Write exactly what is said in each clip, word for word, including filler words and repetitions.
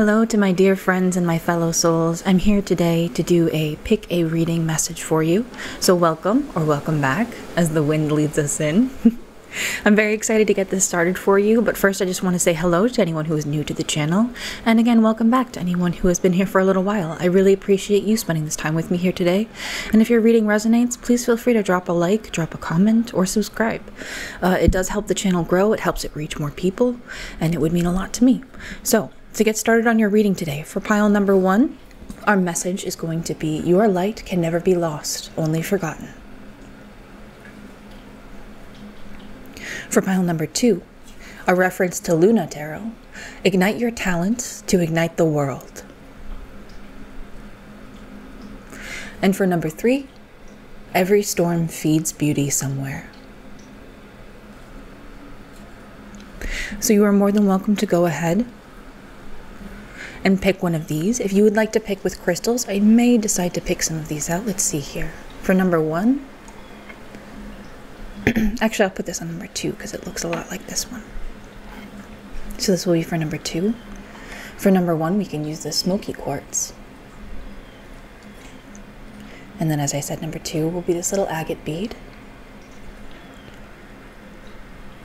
Hello to my dear friends and my fellow souls. I'm here today to do a pick a reading message for you. So welcome, or welcome back, as the wind leads us in. I'm very excited to get this started for you, but first I just want to say hello to anyone who is new to the channel. And again, welcome back to anyone who has been here for a little while. I really appreciate you spending this time with me here today. And if your reading resonates, please feel free to drop a like, drop a comment, or subscribe. Uh, it does help the channel grow, it helps it reach more people, and it would mean a lot to me. So, to get started on your reading today, for pile number one, our message is going to be, your light can never be lost, only forgotten. For pile number two, a reference to Luna tarot, ignite your talents to ignite the world. And for number three, every storm feeds beauty somewhere. So you are more than welcome to go ahead and pick one of these. If you would like to pick with crystals, I may decide to pick some of these out. Let's see here. For number one, actually I'll put this on number two because it looks a lot like this one. So this will be for number two. For number one, we can use the smoky quartz. And then, as I said, number two will be this little agate bead.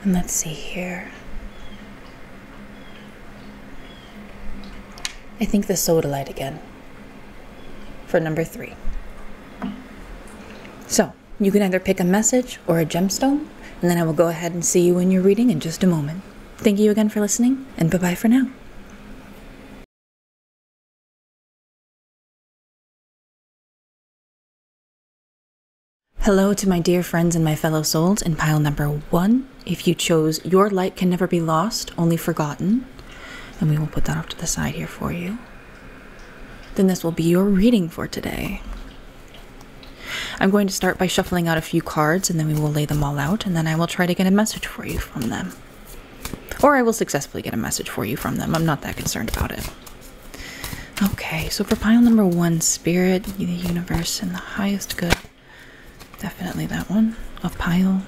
And let's see here. I think the sodalite again for number three. So you can either pick a message or a gemstone, and then I will go ahead and see you in your reading in just a moment. Thank you again for listening, and bye-bye for now. Hello to my dear friends and my fellow souls in pile number one. If you chose Your Light Can Never Be Lost, Only Forgotten, and we will put that off to the side here for you, then this will be your reading for today. I'm going to start by shuffling out a few cards, and then we will lay them all out, and then I will try to get a message for you from them. Or I will successfully get a message for you from them. I'm not that concerned about it. Okay, so for pile number one, Spirit, the Universe, and the Highest Good. Definitely that one. Of pile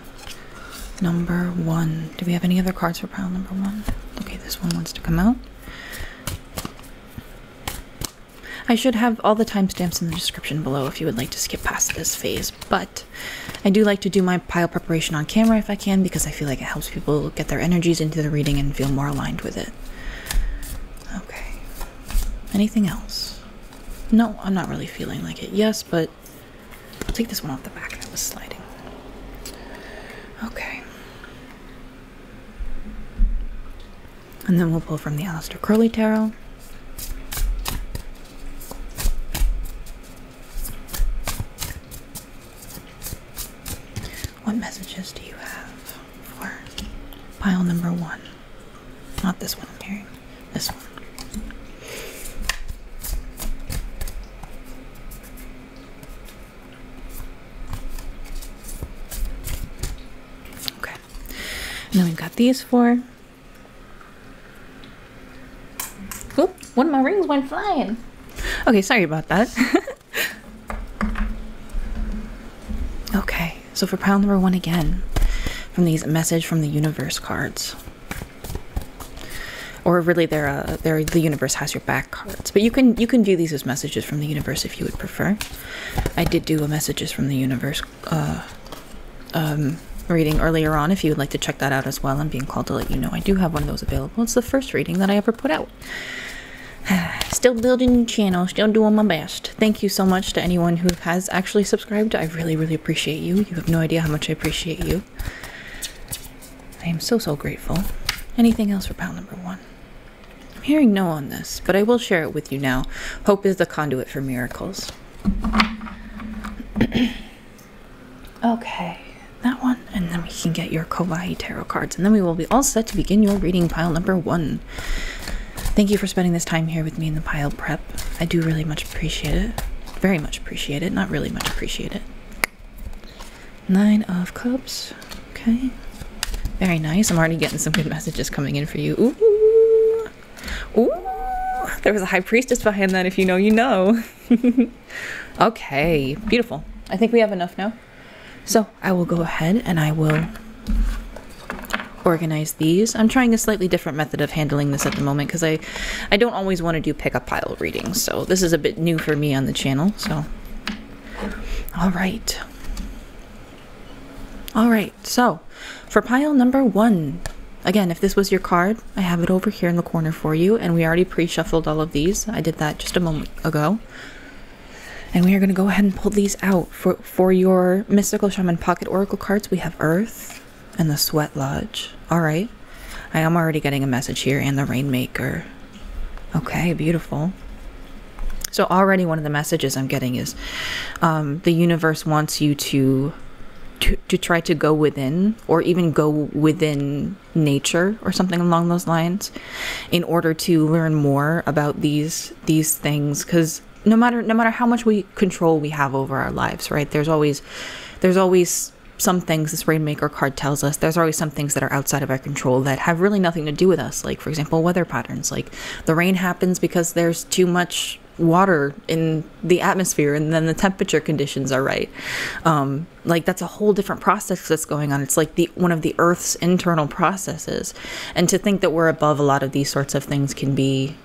number one. Do we have any other cards for pile number one? Okay, this one wants to come out. I should have all the timestamps in the description below if you would like to skip past this phase, but I do like to do my pile preparation on camera if I can, because I feel like it helps people get their energies into the reading and feel more aligned with it. Okay. Anything else? No, I'm not really feeling like it. Yes, but I'll take this one off the back that was sliding. Okay. And then we'll pull from the Aleister Crowley Tarot. What messages do you have for pile number one? Not this one I'm hearing. This one. Okay. And then we've got these four. Oop, one of my rings went flying. Okay, sorry about that. Okay, so for pile number one again, from these message from the universe cards. Or really they're, uh, they're the universe has your back cards. But you can you can view these as messages from the universe if you would prefer. I did do a messages from the universe uh, um, reading earlier on if you would like to check that out as well. I'm being called to let you know I do have one of those available. It's the first reading that I ever put out. Still building the channel, still doing my best. Thank you so much to anyone who has actually subscribed. I really, really appreciate you. You have no idea how much I appreciate you. I am so, so grateful. Anything else for pile number one? I'm hearing no on this, but I will share it with you now. Hope is the conduit for miracles. Okay, that one, and then we can get your Kawaii tarot cards, and then we will be all set to begin your reading, pile number one. Thank you for spending this time here with me in the pile prep. I do really much appreciate it. Very much appreciate it. Not really much appreciate it. Nine of Cups. Okay. Very nice. I'm already getting some good messages coming in for you. Ooh. Ooh. There was a High Priestess behind that. If you know, you know. Okay. Beautiful. I think we have enough now. So I will go ahead and I will organize these. I'm trying a slightly different method of handling this at the moment because I, I don't always want to do pick a pile readings. So this is a bit new for me on the channel. So, all right. All right. So for pile number one, again, if this was your card, I have it over here in the corner for you. And we already pre-shuffled all of these. I did that just a moment ago. And we are going to go ahead and pull these out. For, for your Mystical Shaman Pocket Oracle cards, we have Earth and the Sweat Lodge. All right. I am already getting a message here, and the Rainmaker. Okay, beautiful. So already one of the messages I'm getting is um, the universe wants you to, to, to try to go within, or even go within nature or something along those lines, in order to learn more about these, these things. Because no matter no matter how much we control we have over our lives, right? There's always there's always some things, this Rainmaker card tells us, there's always some things that are outside of our control that have really nothing to do with us. Like, for example, weather patterns. Like, the rain happens because there's too much water in the atmosphere, and then the temperature conditions are right. Um, like, that's a whole different process that's going on. It's like the one of the Earth's internal processes. And to think that we're above a lot of these sorts of things can be...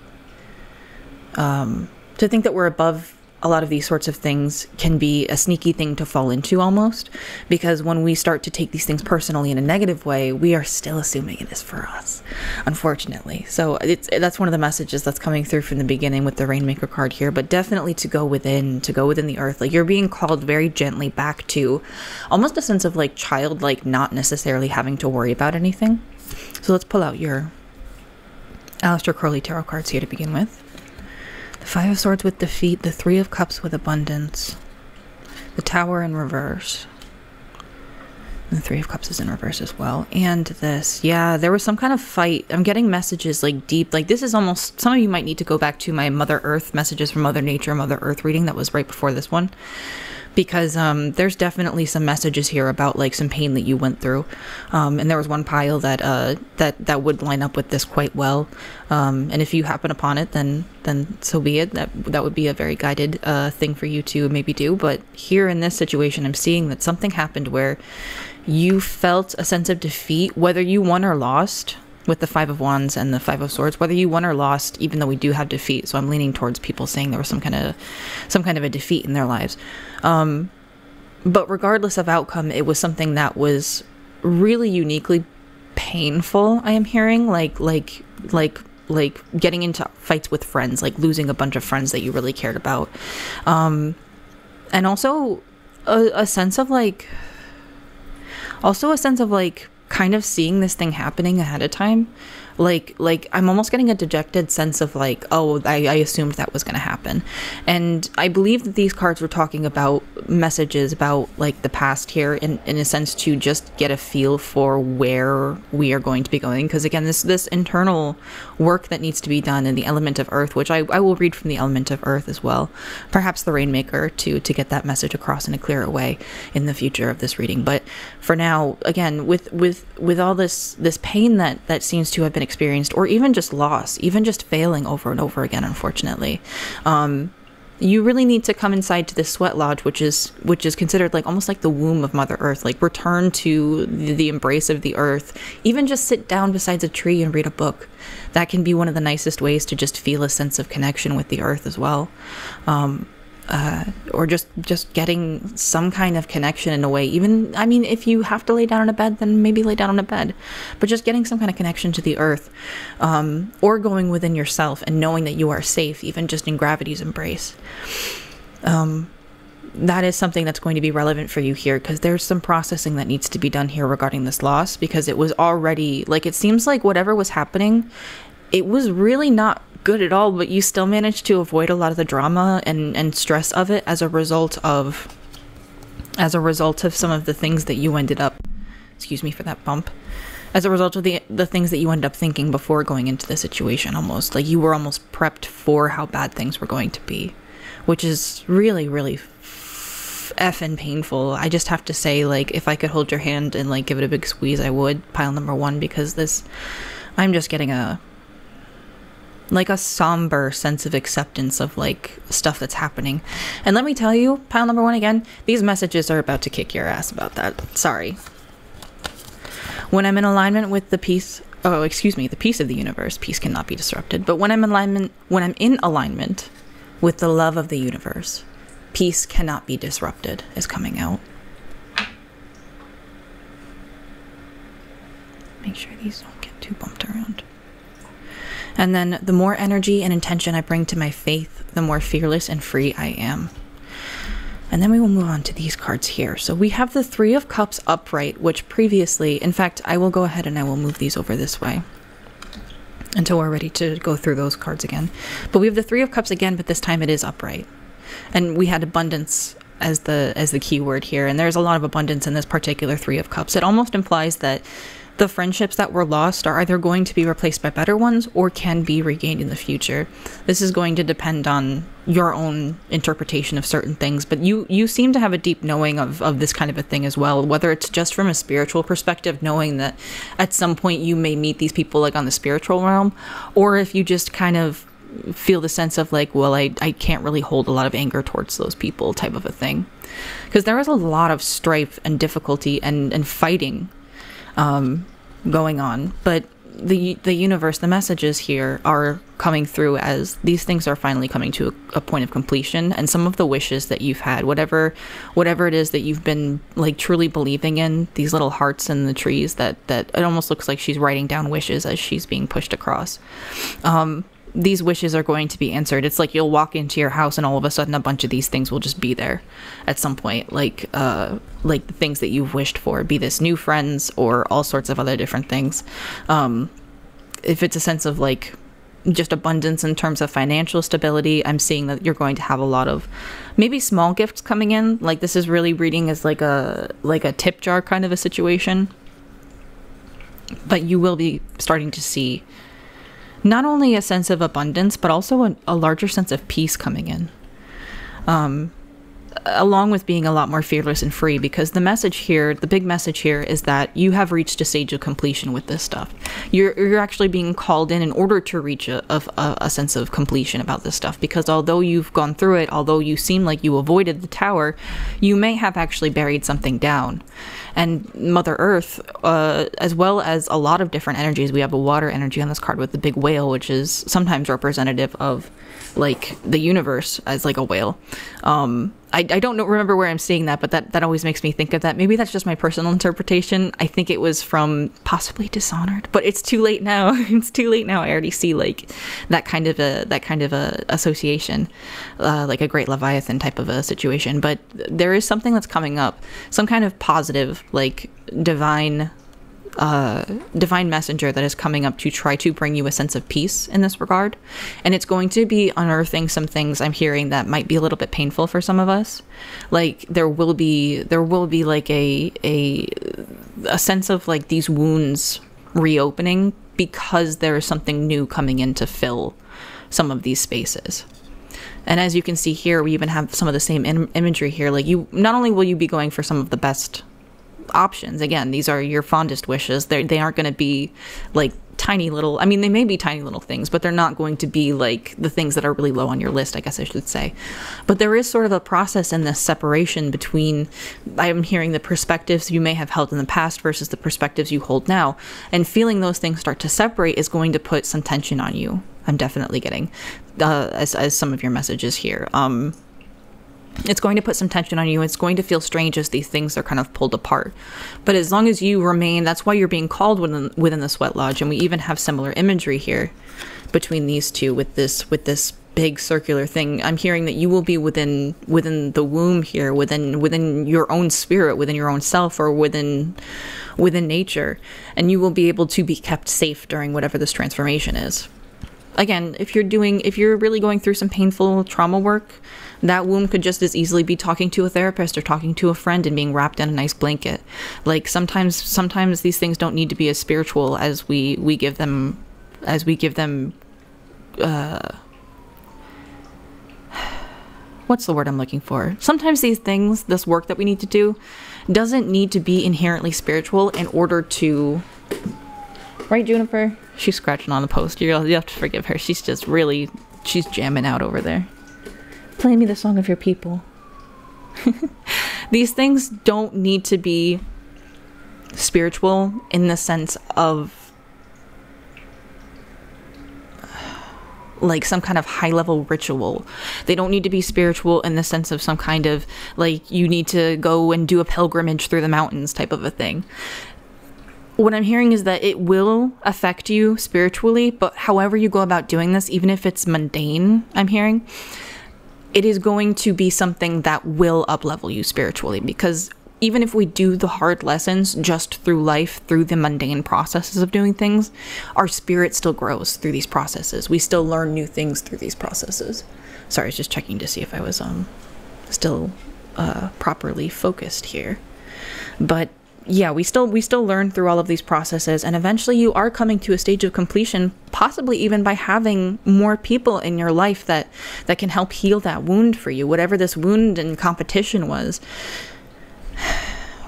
Um, To think that we're above a lot of these sorts of things can be a sneaky thing to fall into almost, because when we start to take these things personally in a negative way, we are still assuming it is for us, unfortunately. So it's, that's one of the messages that's coming through from the beginning with the Rainmaker card here, but definitely to go within, to go within the earth. Like, you're being called very gently back to almost a sense of like childlike, not necessarily having to worry about anything. So let's pull out your Aleister Crowley Tarot cards here to begin with. The Five of Swords with defeat, the Three of Cups with abundance, the Tower in reverse. And the Three of Cups is in reverse as well. And this, yeah, there was some kind of fight. I'm getting messages like deep, like this is almost, some of you might need to go back to my Mother Earth messages from Mother Nature, Mother Earth reading that was right before this one. Because um, there's definitely some messages here about like some pain that you went through, um, and there was one pile that uh, that that would line up with this quite well. Um, and if you happen upon it, then then so be it. That that would be a very guided uh, thing for you to maybe do. But here in this situation, I'm seeing that something happened where you felt a sense of defeat, whether you won or lost. With the Five of Wands and the Five of Swords, whether you won or lost, even though we do have defeat. So I'm leaning towards people saying there was some kind of, some kind of a defeat in their lives. Um, but regardless of outcome, it was something that was really uniquely painful. I am hearing like, like, like, like getting into fights with friends, like losing a bunch of friends that you really cared about. Um, and also a, a sense of like, also a sense of like, kind of seeing this thing happening ahead of time. Like, like I'm almost getting a dejected sense of like, oh, I, I assumed that was going to happen. And I believe that these cards were talking about messages about like the past here in, in a sense to just get a feel for where we are going to be going. Because again, this, this internal work that needs to be done in the element of earth, which I, I will read from the element of earth as well, perhaps the Rainmaker to, to get that message across in a clearer way in the future of this reading. But for now, again, with, with, with all this, this pain that, that seems to have been experienced, or even just loss, even just failing over and over again, unfortunately, um you really need to come inside to this sweat lodge, which is which is considered like almost like the womb of Mother Earth. Like, return to the, the embrace of the earth. Even just sit down beside a tree and read a book. That can be one of the nicest ways to just feel a sense of connection with the earth as well. um Uh, or just just getting some kind of connection in a way. Even, I mean, if you have to lay down on a bed, then maybe lay down on a bed, but just getting some kind of connection to the earth, um, or going within yourself and knowing that you are safe, even just in gravity's embrace. Um, that is something that's going to be relevant for you here, because there's some processing that needs to be done here regarding this loss, because it was already, like, it seems like whatever was happening, it was really not good at all, but you still managed to avoid a lot of the drama and, and stress of it as a result of as a result of some of the things that you ended up, excuse me for that bump, as a result of the the things that you ended up thinking before going into the situation. Almost like you were almost prepped for how bad things were going to be, which is really, really effing painful. I just have to say, like, if I could hold your hand and like give it a big squeeze, I would. Pile number one, because this, I'm just getting a like a somber sense of acceptance of like stuff that's happening. And let me tell you, pile number one, again, these messages are about to kick your ass about that. Sorry. When I'm in alignment with the peace, oh, excuse me, the peace of the universe, peace cannot be disrupted. But when I'm in alignment, when I'm in alignment with the love of the universe, peace cannot be disrupted is coming out. Make sure these don't get too bumped around. And then the more energy and intention I bring to my faith, the more fearless and free I am. And then we will move on to these cards here. So we have the Three of Cups upright, which previously, in fact, I will go ahead and I will move these over this way until we're ready to go through those cards again. But we have the Three of Cups again, but this time it is upright. And we had abundance as the as the key word here. And there's a lot of abundance in this particular Three of Cups. It almost implies that the friendships that were lost are either going to be replaced by better ones or can be regained in the future. This is going to depend on your own interpretation of certain things, but you you seem to have a deep knowing of, of this kind of a thing as well, whether it's just from a spiritual perspective, knowing that at some point you may meet these people like on the spiritual realm, or if you just kind of feel the sense of like, well, I, I can't really hold a lot of anger towards those people type of a thing. Because there is a lot of strife and difficulty and, and fighting um, going on, but the the universe, the messages here are coming through as these things are finally coming to a, a point of completion, and some of the wishes that you've had, whatever whatever it is that you've been like truly believing in, these little hearts in the trees that that it almost looks like she's writing down wishes as she's being pushed across. Um, these wishes are going to be answered. It's like you'll walk into your house and all of a sudden a bunch of these things will just be there at some point, like uh like the things that you've wished for, be this new friends or all sorts of other different things. Um if it's a sense of like just abundance in terms of financial stability, I'm seeing that you're going to have a lot of maybe small gifts coming in. Like this is really reading as like a like a tip jar kind of a situation, but you will be starting to see not only a sense of abundance, but also a, a larger sense of peace coming in, um, along with being a lot more fearless and free, because the message here, the big message here is that you have reached a stage of completion with this stuff. You're, you're actually being called in in order to reach a, a, a sense of completion about this stuff, because although you've gone through it, although you seem like you avoided the tower, you may have actually buried something down. And Mother Earth, uh, as well as a lot of different energies, we have a water energy on this card with the big whale, which is sometimes representative of like the universe as like a whale. Um, I, I don't know, remember where I'm seeing that, but that, that always makes me think of that. Maybe that's just my personal interpretation. I think it was from possibly Dishonored, but it's too late now. It's too late now. I already see like that kind of a that kind of a association, uh, like a great Leviathan type of a situation. But there is something that's coming up, some kind of positive, like divine. Uh, divine messenger that is coming up to try to bring you a sense of peace in this regard, and it's going to be unearthing some things I'm hearing that might be a little bit painful for some of us. Like there will be there will be like a a a sense of like these wounds reopening, because there is something new coming in to fill some of these spaces. And as you can see here, we even have some of the same im imagery here. Like you, not only will you be going for some of the best options, again, these are your fondest wishes, they they aren't going to be like tiny little, I mean they may be tiny little things, but they're not going to be like the things that are really low on your list, I guess I should say. But there is sort of a process in this separation between, I'm hearing the perspectives you may have held in the past versus the perspectives you hold now, and feeling those things start to separate is going to put some tension on you. I'm definitely getting uh, as, as some of your messages here, um it's going to put some tension on you. It's going to feel strange as these things are kind of pulled apart. But as long as you remain, that's why you're being called within, within the sweat lodge. And we even have similar imagery here between these two with this with this big circular thing. I'm hearing that you will be within within the womb here, within within your own spirit, within your own self, or within within nature, and you will be able to be kept safe during whatever this transformation is. Again, if you're doing, if you're really going through some painful trauma work, that womb could just as easily be talking to a therapist or talking to a friend and being wrapped in a nice blanket. Like sometimes, sometimes these things don't need to be as spiritual as we we give them, as we give them. Uh, what's the word I'm looking for? Sometimes these things, this work that we need to do, doesn't need to be inherently spiritual in order to. Right, Juniper? She's scratching on the post. You'll, you have to forgive her. She's just really, she's jamming out over there. Play me the song of your people. These things don't need to be spiritual in the sense of like some kind of high level ritual. They don't need to be spiritual in the sense of some kind of like you need to go and do a pilgrimage through the mountains type of a thing. What I'm hearing is that it will affect you spiritually, but however you go about doing this, even if it's mundane, I'm hearing, it is going to be something that will uplevel you spiritually, because even if we do the hard lessons just through life, through the mundane processes of doing things, our spirit still grows through these processes. We still learn new things through these processes. Sorry, I was just checking to see if I was um still uh, properly focused here. But yeah, we still we still learn through all of these processes, and eventually you are coming to a stage of completion, possibly even by having more people in your life that that can help heal that wound for you, whatever this wound and competition was.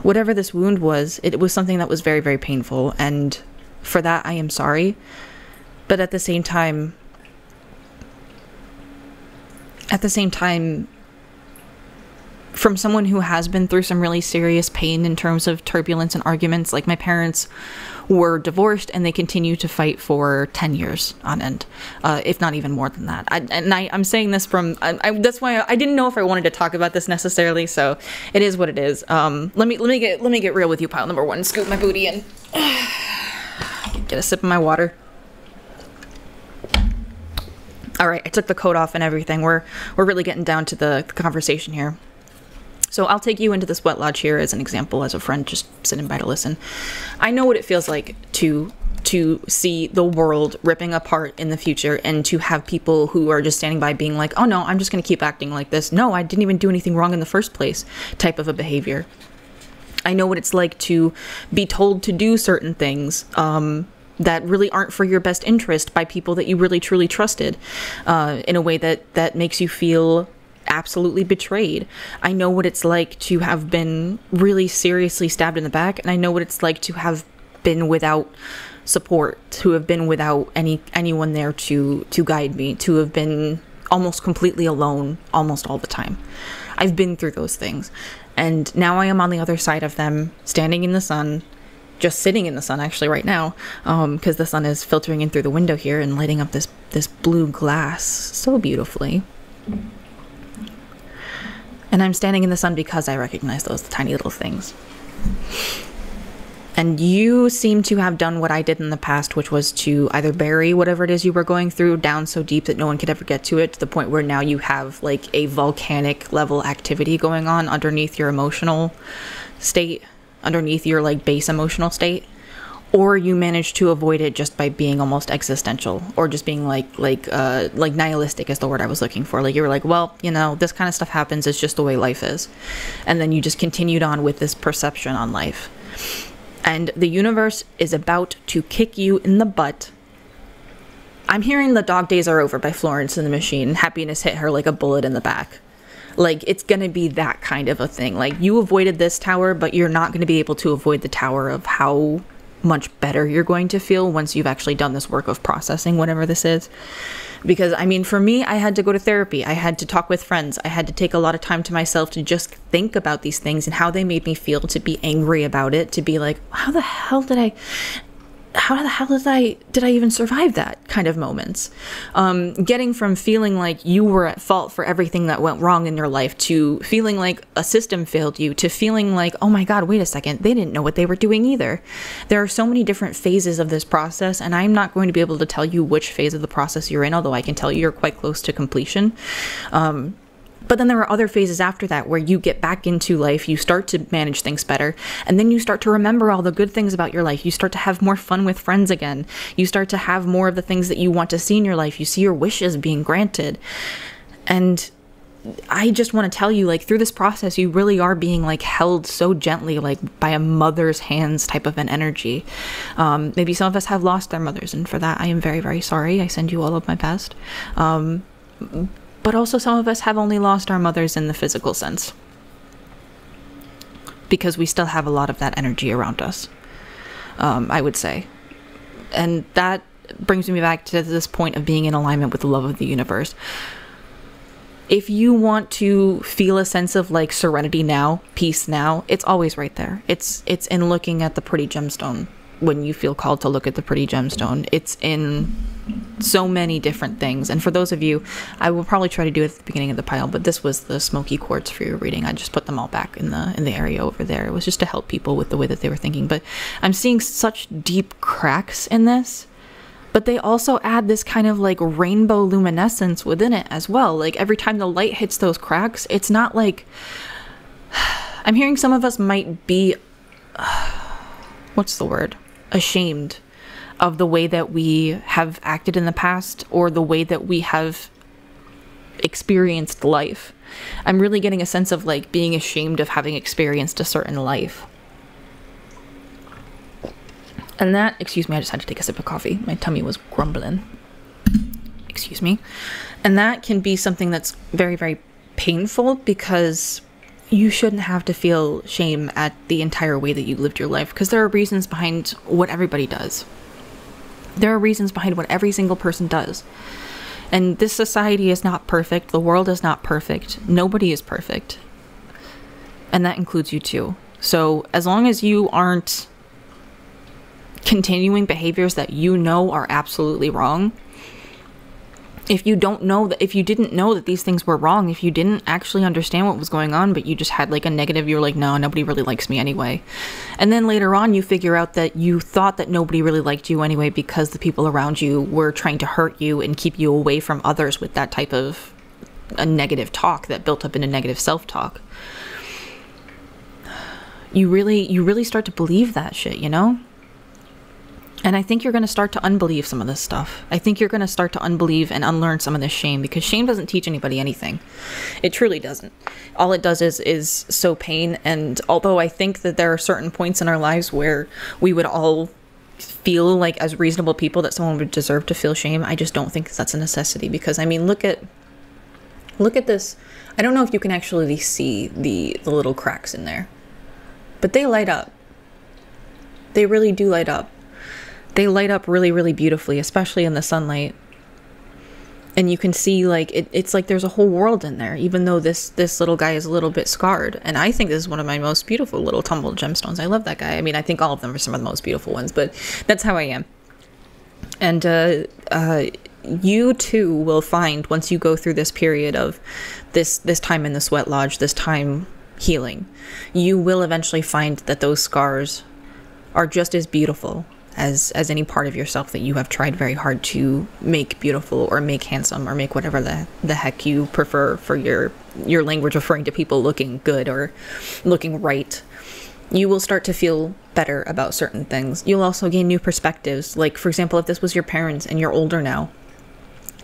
Whatever this wound was, it was something that was very, very painful, and for that I am sorry. But at the same time, at the same time, from someone who has been through some really serious pain in terms of turbulence and arguments, like my parents were divorced and they continue to fight for ten years on end, uh, if not even more than that. I, and I, I'm saying this from, I, I, that's why I, I didn't know if I wanted to talk about this necessarily. So it is what it is. Um, let me, let me get, let me get real with you, pile number one, scoop my booty in, get a sip of my water. All right. I took the coat off and everything. We're, we're really getting down to the conversation here. So I'll take you into the sweat lodge here as an example, as a friend, just sitting by to listen. I know what it feels like to to see the world ripping apart in the future, and to have people who are just standing by being like, oh no, I'm just going to keep acting like this. No, I didn't even do anything wrong in the first place type of a behavior. I know what it's like to be told to do certain things um, that really aren't for your best interest by people that you really, truly trusted uh, in a way that, that makes you feel absolutely betrayed. I know what it's like to have been really seriously stabbed in the back, and I know what it's like to have been without support, to have been without any anyone there to to guide me, to have been almost completely alone almost all the time. I've been through those things, and now I am on the other side of them, standing in the sun, just sitting in the sun actually right now, um because the sun is filtering in through the window here and lighting up this this blue glass so beautifully. And I'm standing in the sun because I recognize those tiny little things. And you seem to have done what I did in the past, which was to either bury whatever it is you were going through down so deep that no one could ever get to it, to the point where now you have like a volcanic level activity going on underneath your emotional state, underneath your like base emotional state. Or you manage to avoid it just by being almost existential, or just being like like uh, like nihilistic is the word I was looking for. Like you were like, well, you know, this kind of stuff happens. It's just the way life is. And then you just continued on with this perception on life. And the universe is about to kick you in the butt. I'm hearing The Dog Days Are Over by Florence and the Machine. Happiness hit her like a bullet in the back. Like, it's going to be that kind of a thing. Like, you avoided this tower, but you're not going to be able to avoid the tower of how much better you're going to feel once you've actually done this work of processing whatever this is. Because I mean, for me, I had to go to therapy. I had to talk with friends. I had to take a lot of time to myself to just think about these things and how they made me feel, to be angry about it, to be like, how the hell did I, how the hell did I, did I even survive that kind of moments? Um, getting from feeling like you were at fault for everything that went wrong in your life, to feeling like a system failed you, to feeling like, oh my God, wait a second, they didn't know what they were doing either. There are so many different phases of this process, and I'm not going to be able to tell you which phase of the process you're in, although I can tell you you're quite close to completion. Um, But then there are other phases after that where you get back into life, you start to manage things better, and then you start to remember all the good things about your life. You start to have more fun with friends again. You start to have more of the things that you want to see in your life. You see your wishes being granted. And I just want to tell you, like, through this process, you really are being like held so gently, like by a mother's hands type of an energy. Um, maybe some of us have lost their mothers, and for that, I am very, very sorry. I send you all of my best. Um, But also some of us have only lost our mothers in the physical sense, because we still have a lot of that energy around us, um, I would say. And that brings me back to this point of being in alignment with the love of the universe. If you want to feel a sense of like serenity now, peace now, it's always right there. It's it's in looking at the pretty gemstone. When you feel called to look at the pretty gemstone, it's in so many different things. And for those of you, I will probably try to do it at the beginning of the pile, but this was the smoky quartz for your reading. I just put them all back in the in the area over there. It was just to help people with the way that they were thinking. But I'm seeing such deep cracks in this, but they also add this kind of like rainbow luminescence within it as well. Like every time the light hits those cracks, it's not like, I'm hearing some of us might be, uh, what's the word? Ashamed of the way that we have acted in the past or the way that we have experienced life. I'm really getting a sense of like being ashamed of having experienced a certain life. And that, excuse me, I just had to take a sip of coffee. My tummy was grumbling. Excuse me. And that can be something that's very, very painful, because you shouldn't have to feel shame at the entire way that you lived your life, because there are reasons behind what everybody does. There are reasons behind what every single person does. And this society is not perfect. The world is not perfect. Nobody is perfect. And that includes you too. So as long as you aren't continuing behaviors that you know are absolutely wrong, if you don't know that, if you didn't know that these things were wrong, if you didn't actually understand what was going on, but you just had like a negative, you were like, no, nobody really likes me anyway. And then later on, you figure out that you thought that nobody really liked you anyway because the people around you were trying to hurt you and keep you away from others with that type of a negative talk that built up into negative self-talk. You really, you really start to believe that shit, you know? And I think you're going to start to unbelieve some of this stuff. I think you're going to start to unbelieve and unlearn some of this shame, because shame doesn't teach anybody anything. It truly doesn't. All it does is is sow pain. And although I think that there are certain points in our lives where we would all feel like, as reasonable people, that someone would deserve to feel shame, I just don't think that's a necessity. Because, I mean, look at look at this. I don't know if you can actually see the, the little cracks in there, but they light up. They really do light up. They light up really, really beautifully, especially in the sunlight. And you can see, like, it, it's like there's a whole world in there, even though this this little guy is a little bit scarred. And I think this is one of my most beautiful little tumbled gemstones. I love that guy. I mean, I think all of them are some of the most beautiful ones, but that's how I am. And uh, uh, you, too, will find, once you go through this period of this, this time in the sweat lodge, this time healing, you will eventually find that those scars are just as beautiful as as any part of yourself that you have tried very hard to make beautiful or make handsome or make whatever the the heck you prefer for your your language referring to people looking good or looking right. You will start to feel better about certain things. You'll also gain new perspectives. Like, for example, if this was your parents and you're older now,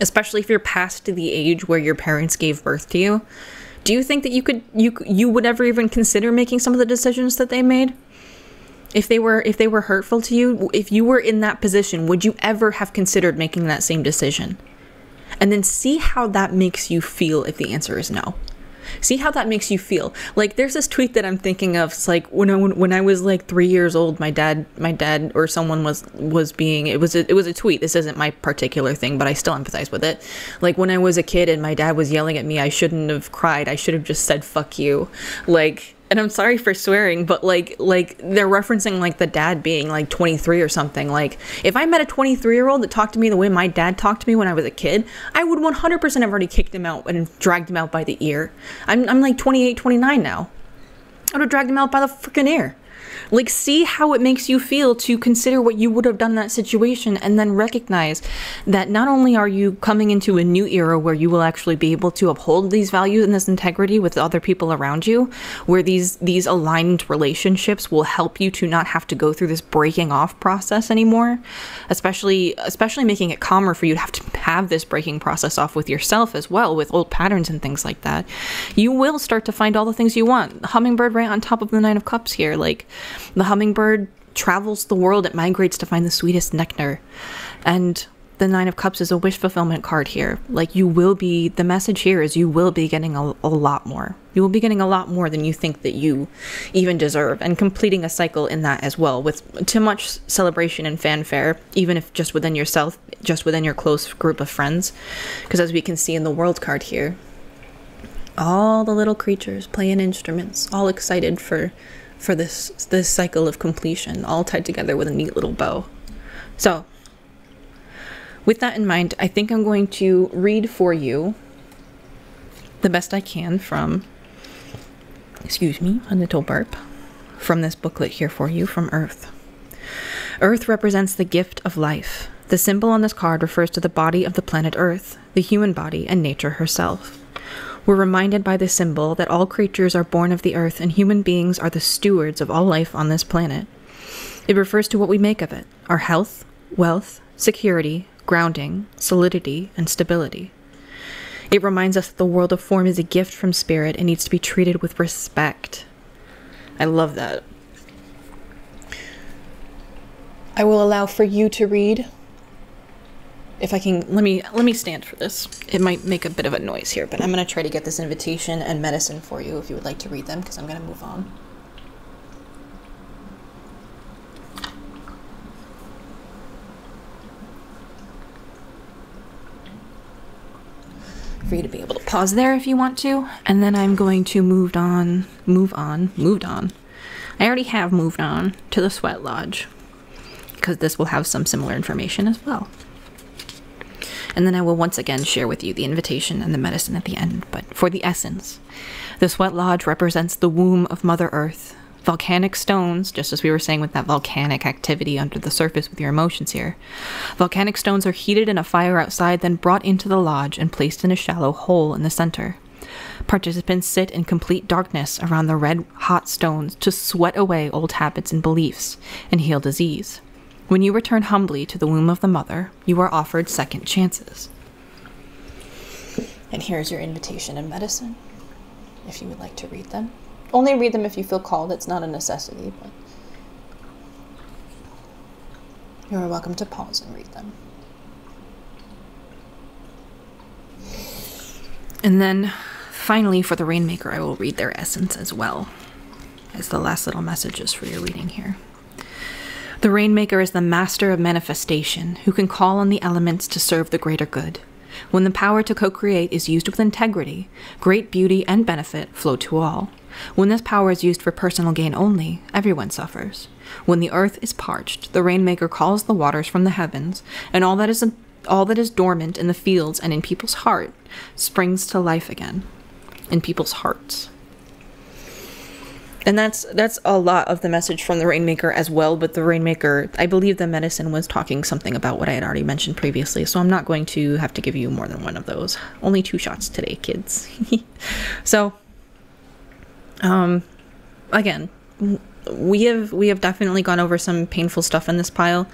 especially if you're past the age where your parents gave birth to you, do you think that you could you you would ever even consider making some of the decisions that they made? If they were if they were hurtful to you, if you were in that position, would you ever have considered making that same decision? And then see how that makes you feel if the answer is no. See how that makes you feel. Like, there's this tweet that I'm thinking of. It's like, when I, when, when I was like three years old, my dad my dad or someone was was being it was a, it was a tweet. This isn't my particular thing, but I still empathize with it. Like, when I was a kid and my dad was yelling at me, I shouldn't have cried. I should have just said fuck you. Like. And I'm sorry for swearing, but like, like they're referencing like the dad being like twenty-three or something. Like, if I met a twenty-three year old that talked to me the way my dad talked to me when I was a kid, I would one hundred percent have already kicked him out and dragged him out by the ear. I'm, I'm like twenty-eight, twenty-nine now. I would have dragged him out by the freaking ear. Like, see how it makes you feel to consider what you would have done in that situation, and then recognize that not only are you coming into a new era where you will actually be able to uphold these values and this integrity with other people around you, where these these aligned relationships will help you to not have to go through this breaking off process anymore, especially especially making it calmer for you to have to have this breaking process off with yourself as well, with old patterns and things like that. You will start to find all the things you want. Hummingbird right on top of the Nine of Cups here. Like, the hummingbird travels the world, it migrates to find the sweetest nectar. And the Nine of Cups is a wish fulfillment card here. Like, you will be, the message here is you will be getting a, a lot more. You will be getting a lot more than you think that you even deserve, and completing a cycle in that as well, with too much celebration and fanfare, even if just within yourself, just within your close group of friends. Because as we can see in the World card here, All the little creatures playing instruments, all excited for for this this cycle of completion, all tied together with a neat little bow. So with that in mind, I think I'm going to read for you the best I can from, excuse me, a little burp, from this booklet here for you from Earth. Earth represents the gift of life. The symbol on this card refers to the body of the planet Earth, the human body, and nature herself. We're reminded by this symbol that all creatures are born of the earth and human beings are the stewards of all life on this planet. It refers to what we make of it, our health, wealth, security, grounding, solidity, and stability. It reminds us that the world of form is a gift from spirit and needs to be treated with respect. I love that. I will allow for you to read. If I can, let me let me stand for this. It might make a bit of a noise here, but I'm going to try to get this invitation and medicine for you if you would like to read them, because I'm going to move on. For you to be able to pause there if you want to, and then I'm going to move on, move on, moved on. I already have moved on to the Sweat Lodge, because this will have some similar information as well. And then I will once again share with you the invitation and the medicine at the end, but for the essence. The Sweat Lodge represents the womb of Mother Earth. Volcanic stones, just as we were saying with that volcanic activity under the surface with your emotions here, volcanic stones are heated in a fire outside, then brought into the lodge and placed in a shallow hole in the center. Participants sit in complete darkness around the red-hot stones to sweat away old habits and beliefs and heal disease. When you return humbly to the womb of the mother, you are offered second chances. And here's your invitation and medicine, if you would like to read them. Only read them if you feel called. It's not a necessity, but you are welcome to pause and read them. And then, finally, for the Rainmaker, I will read their essence as well as the last little messages for your reading here. The Rainmaker is the master of manifestation, who can call on the elements to serve the greater good. When the power to co-create is used with integrity, great beauty and benefit flow to all. When this power is used for personal gain only, everyone suffers. When the earth is parched, the Rainmaker calls the waters from the heavens, and all that is, all that is dormant in the fields and in people's heart springs to life again. In people's hearts. And that's that's a lot of the message from the Rainmaker as well, but the Rainmaker, I believe the medicine was talking something about what I had already mentioned previously, so I'm not going to have to give you more than one of those. Only two shots today, kids. So, um, again, we have, we have definitely gone over some painful stuff in this pile,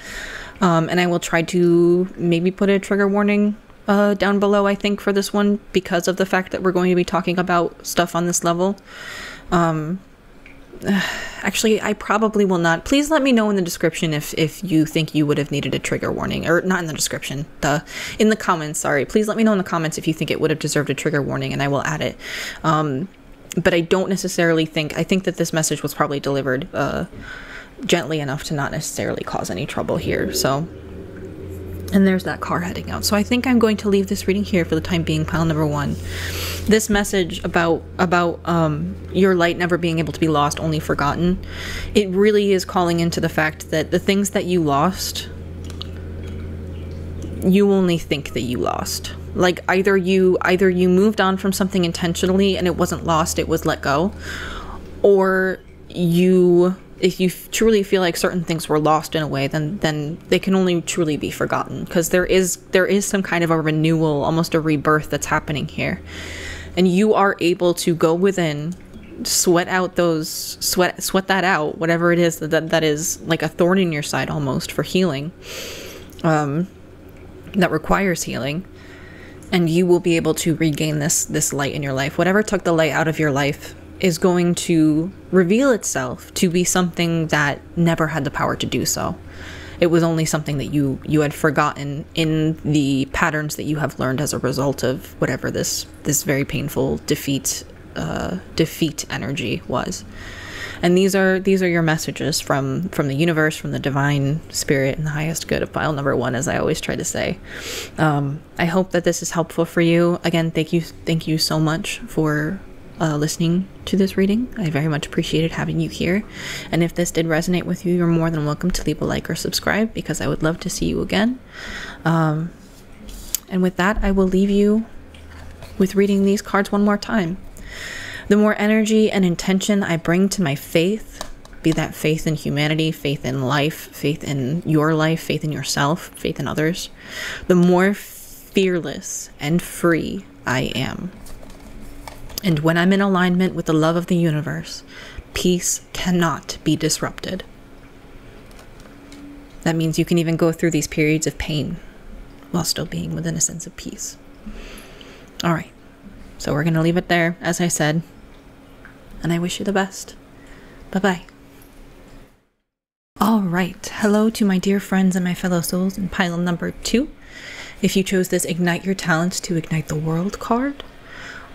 um, and I will try to maybe put a trigger warning uh, down below, I think, for this one, because of the fact that we're going to be talking about stuff on this level. Um... Actually, I probably will not. Please let me know in the description if if you think you would have needed a trigger warning, or not in the description, the in the comments. Sorry, please let me know in the comments if you think it would have deserved a trigger warning, and I will add it. Um, but I don't necessarily think I think that this message was probably delivered uh, gently enough to not necessarily cause any trouble here. So, and there's that car heading out. So I think I'm going to leave this reading here for the time being, pile number one. This message about about um, your light never being able to be lost, only forgotten, it really is calling into the fact that the things that you lost, you only think that you lost. Like either you either you moved on from something intentionally and it wasn't lost, it was let go, or you, if you truly feel like certain things were lost in a way, then then they can only truly be forgotten, because there is there is some kind of a renewal, almost a rebirth that's happening here. And you are able to go within, sweat out those, sweat sweat that out, whatever it is that, that, that is like a thorn in your side almost for healing, um, that requires healing. And you will be able to regain this, this light in your life. Whatever took the light out of your life is going to reveal itself to be something that never had the power to do so. It was only something that you you had forgotten in the patterns that you have learned as a result of whatever this this very painful defeat uh, defeat energy was. And these are these are your messages from from the universe, from the divine spirit and the highest good of pile number one, as I always try to say. Um, I hope that this is helpful for you. Again, thank you thank you so much for Uh, listening to this reading. I very much appreciated having you here, and if this did resonate with you, you're more than welcome to leave a like or subscribe, because I would love to see you again. Um, and with that, I will leave you with reading these cards one more time. The more energy and intention I bring to my faith, be that faith in humanity, faith in life, faith in your life, faith in yourself, faith in others, the more fearless and free I am. And when I'm in alignment with the love of the universe, peace cannot be disrupted. That means you can even go through these periods of pain while still being within a sense of peace. All right, so we're going to leave it there, as I said, and I wish you the best. Bye-bye. All right, hello to my dear friends and my fellow souls in pile number two. If you chose this Ignite Your Talents to Ignite the World card,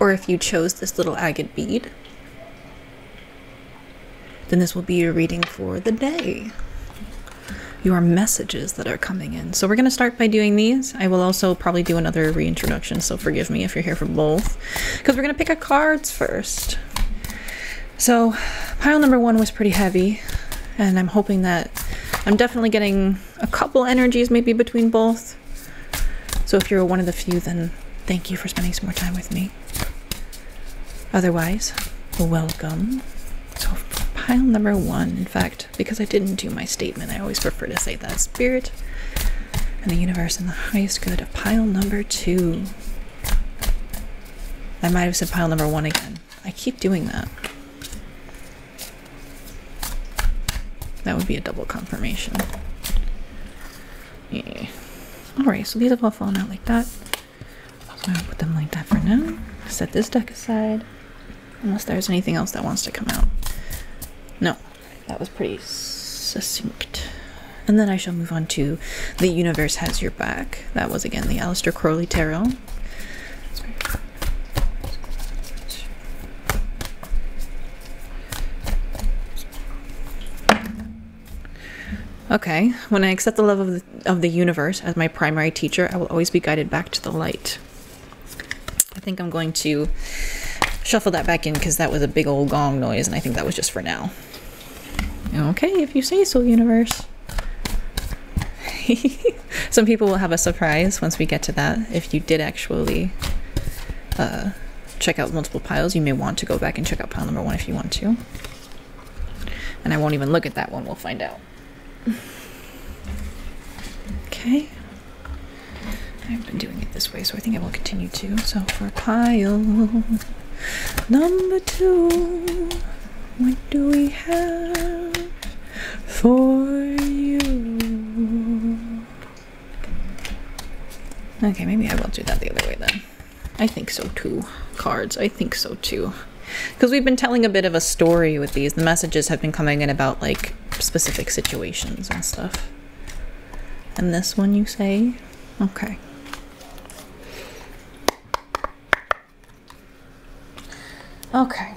or if you chose this little agate bead, then this will be your reading for the day. Your messages that are coming in. So we're going to start by doing these. I will also probably do another reintroduction, so forgive me if you're here for both, because we're going to pick up cards first. So pile number one was pretty heavy, and I'm hoping that I'm definitely getting a couple energies maybe between both. So if you're one of the few, then thank you for spending some more time with me. Otherwise, welcome. So pile number one, in fact, because I didn't do my statement, I always prefer to say that. Spirit and the universe and the highest good of pile number two. I might have said pile number one again. I keep doing that. That would be a double confirmation. Yeah. All right, so these have all fallen out like that. So I'll put them like that for now. Set this deck aside. Unless there's anything else that wants to come out. No, that was pretty succinct. And then I shall move on to The Universe Has Your Back. That was, again, the Aleister Crowley Tarot. Okay, when I accept the love of the, of the universe as my primary teacher, I will always be guided back to the light. I think I'm going to shuffle that back in, because that was a big old gong noise, and I think that was just for now. Okay, if you say so, universe. Some people will have a surprise once we get to that. If you did actually uh, check out multiple piles, you may want to go back and check out pile number one if you want to. And I won't even look at that one, we'll find out. Okay. I've been doing it this way, so I think I will continue to. So for pile number two, what do we have for you? Okay, maybe I will do that the other way then. I think so too. Cards, I think so too. Because we've been telling a bit of a story with these. The messages have been coming in about, like, specific situations and stuff. And this one, you say? Okay. Okay.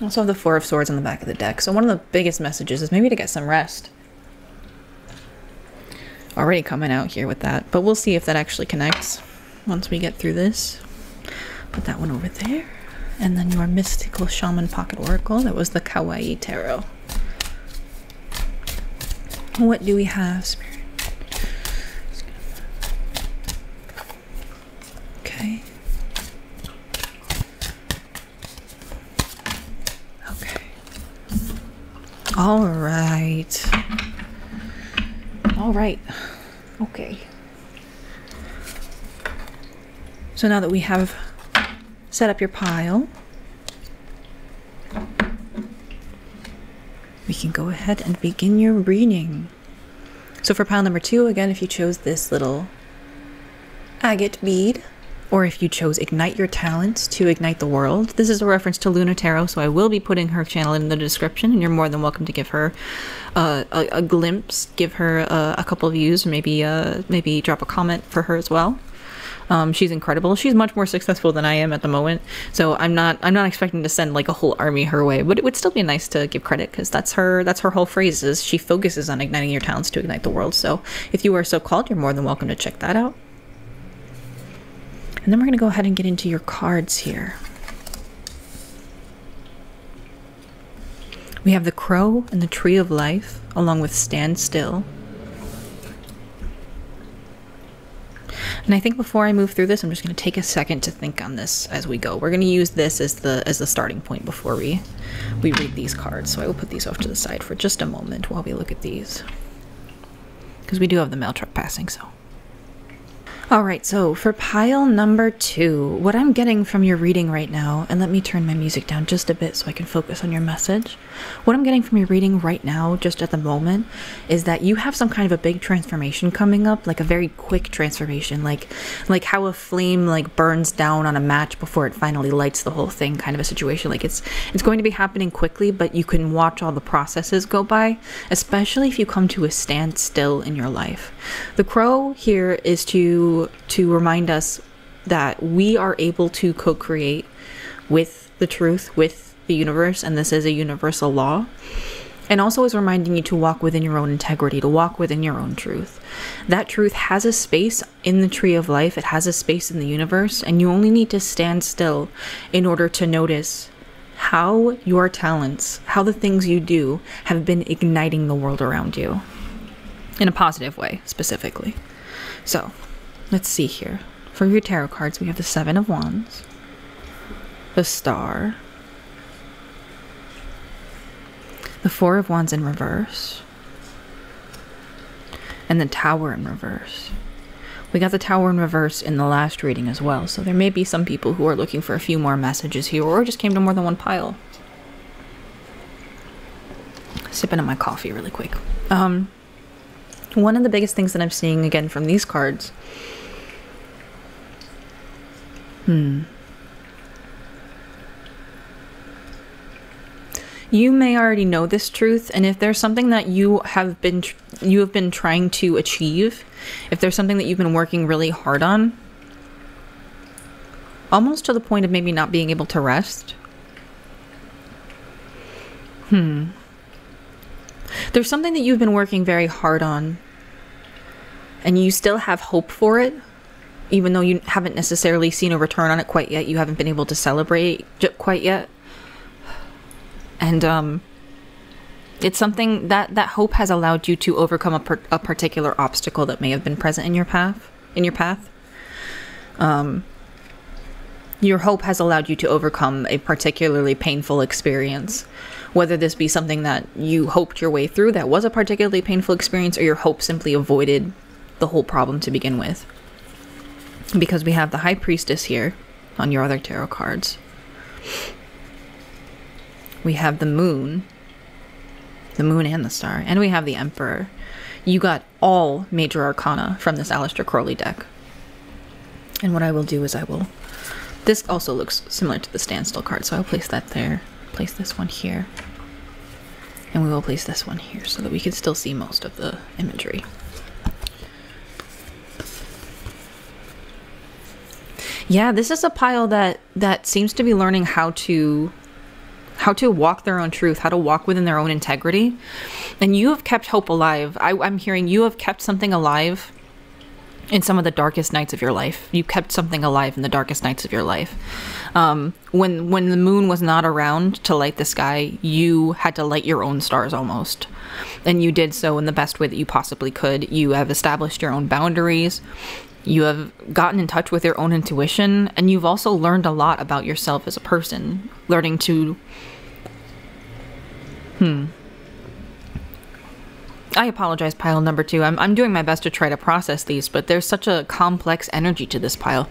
I also have the Four of Swords on the back of the deck. So one of the biggest messages is maybe to get some rest. Already coming out here with that. But we'll see if that actually connects once we get through this. Put that one over there. And then your Mystical Shaman Pocket Oracle. That was the Kawaii Tarot. What do we have, Spirit? Okay. Okay. All right. All right. Okay. So now that we have set up your pile, we can go ahead and begin your reading. So for pile number two, again, if you chose this little agate bead, or if you chose Ignite Your Talents to Ignite the World, this is a reference to Luna Tarot, so I will be putting her channel in the description, and you're more than welcome to give her uh, a, a glimpse, give her uh, a couple of views, maybe, uh, maybe drop a comment for her as well. Um, she's incredible. She's much more successful than I am at the moment, so I'm not I'm not expecting to send like a whole army her way, but it would still be nice to give credit, because that's her that's her whole phrase is she focuses on igniting your talents to ignite the world. So if you are so called, you're more than welcome to check that out. And then we're gonna go ahead and get into your cards here. We have the Crow and the Tree of Life, along with Stand Still. And I think before I move through this, I'm just going to take a second to think on this as we go. We're going to use this as the as the starting point before we, we read these cards. So I will put these off to the side for just a moment while we look at these, because we do have the mail truck passing, so. All right, so for pile number two, what I'm getting from your reading right now, and let me turn my music down just a bit so I can focus on your message. What I'm getting from your reading right now, just at the moment, is that you have some kind of a big transformation coming up, like a very quick transformation, like like how a flame like burns down on a match before it finally lights the whole thing, kind of a situation. Like it's it's going to be happening quickly, but you can watch all the processes go by, especially if you come to a standstill in your life. The Crow here is to to remind us that we are able to co-create with the truth, with the universe, and this is a universal law. And also is reminding you to walk within your own integrity, to walk within your own truth. That truth has a space in the Tree of Life, it has a space in the universe, and you only need to stand still in order to notice how your talents, how the things you do, have been igniting the world around you. In a positive way, specifically. So, let's see here. For your tarot cards, we have the Seven of Wands, the Star, the Four of Wands in reverse, and the Tower in reverse. We got the Tower in reverse in the last reading as well, so there may be some people who are looking for a few more messages here, or just came to more than one pile. Sipping on my coffee really quick. Um, one of the biggest things that I'm seeing, again, from these cards... Hmm. You may already know this truth, and if there's something that you have been tr you have been trying to achieve, if there's something that you've been working really hard on, almost to the point of maybe not being able to rest. Hmm. There's something that you've been working very hard on, and you still have hope for it. Even though you haven't necessarily seen a return on it quite yet, you haven't been able to celebrate quite yet. And um, it's something that, that hope has allowed you to overcome a, per a particular obstacle that may have been present in your path. In your path. Um, your hope has allowed you to overcome a particularly painful experience. Whether this be something that you hoped your way through that was a particularly painful experience, or your hope simply avoided the whole problem to begin with. Because we have the High Priestess here on your other tarot cards. We have the Moon. The Moon and the Star. And we have the Emperor. You got all major arcana from this Aleister Crowley deck. And what I will do is I will... This also looks similar to the Standstill card, so I'll place that there. Place this one here. And we will place this one here so that we can still see most of the imagery. Yeah, this is a pile that that seems to be learning how to how to walk their own truth, how to walk within their own integrity. And you have kept hope alive. I, I'm hearing you have kept something alive in some of the darkest nights of your life. You kept something alive in the darkest nights of your life. Um, when when the moon was not around to light the sky, you had to light your own stars almost. And you did so in the best way that you possibly could. You have established your own boundaries. You have gotten in touch with your own intuition, and you've also learned a lot about yourself as a person. Learning to... Hmm. I apologize, pile number two. I'm, I'm doing my best to try to process these, but there's such a complex energy to this pile.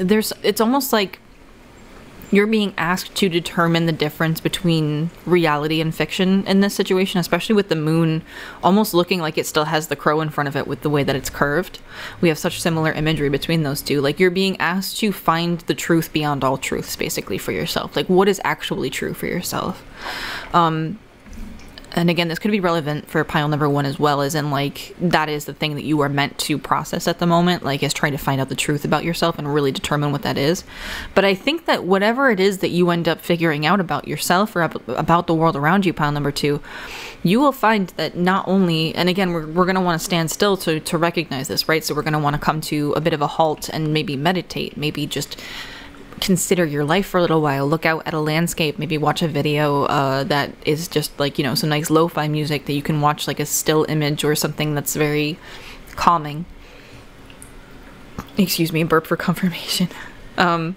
There's, it's almost like you're being asked to determine the difference between reality and fiction in this situation, especially with the moon almost looking like it still has the crow in front of it with the way that it's curved. We have such similar imagery between those two. Like, you're being asked to find the truth beyond all truths, basically, for yourself. Like, what is actually true for yourself? Um, And again, this could be relevant for pile number one as well, as in like, that is the thing that you are meant to process at the moment, like is trying to find out the truth about yourself and really determine what that is. But I think that whatever it is that you end up figuring out about yourself or about the world around you, pile number two, you will find that not only, and again, we're, we're going to want to stand still to, to recognize this, right? So we're going to want to come to a bit of a halt and maybe meditate, maybe just consider your life for a little while, look out at a landscape, maybe watch a video uh, that is just like, you know, some nice lo-fi music that you can watch, like a still image or something that's very calming. Excuse me, burp for confirmation. Um,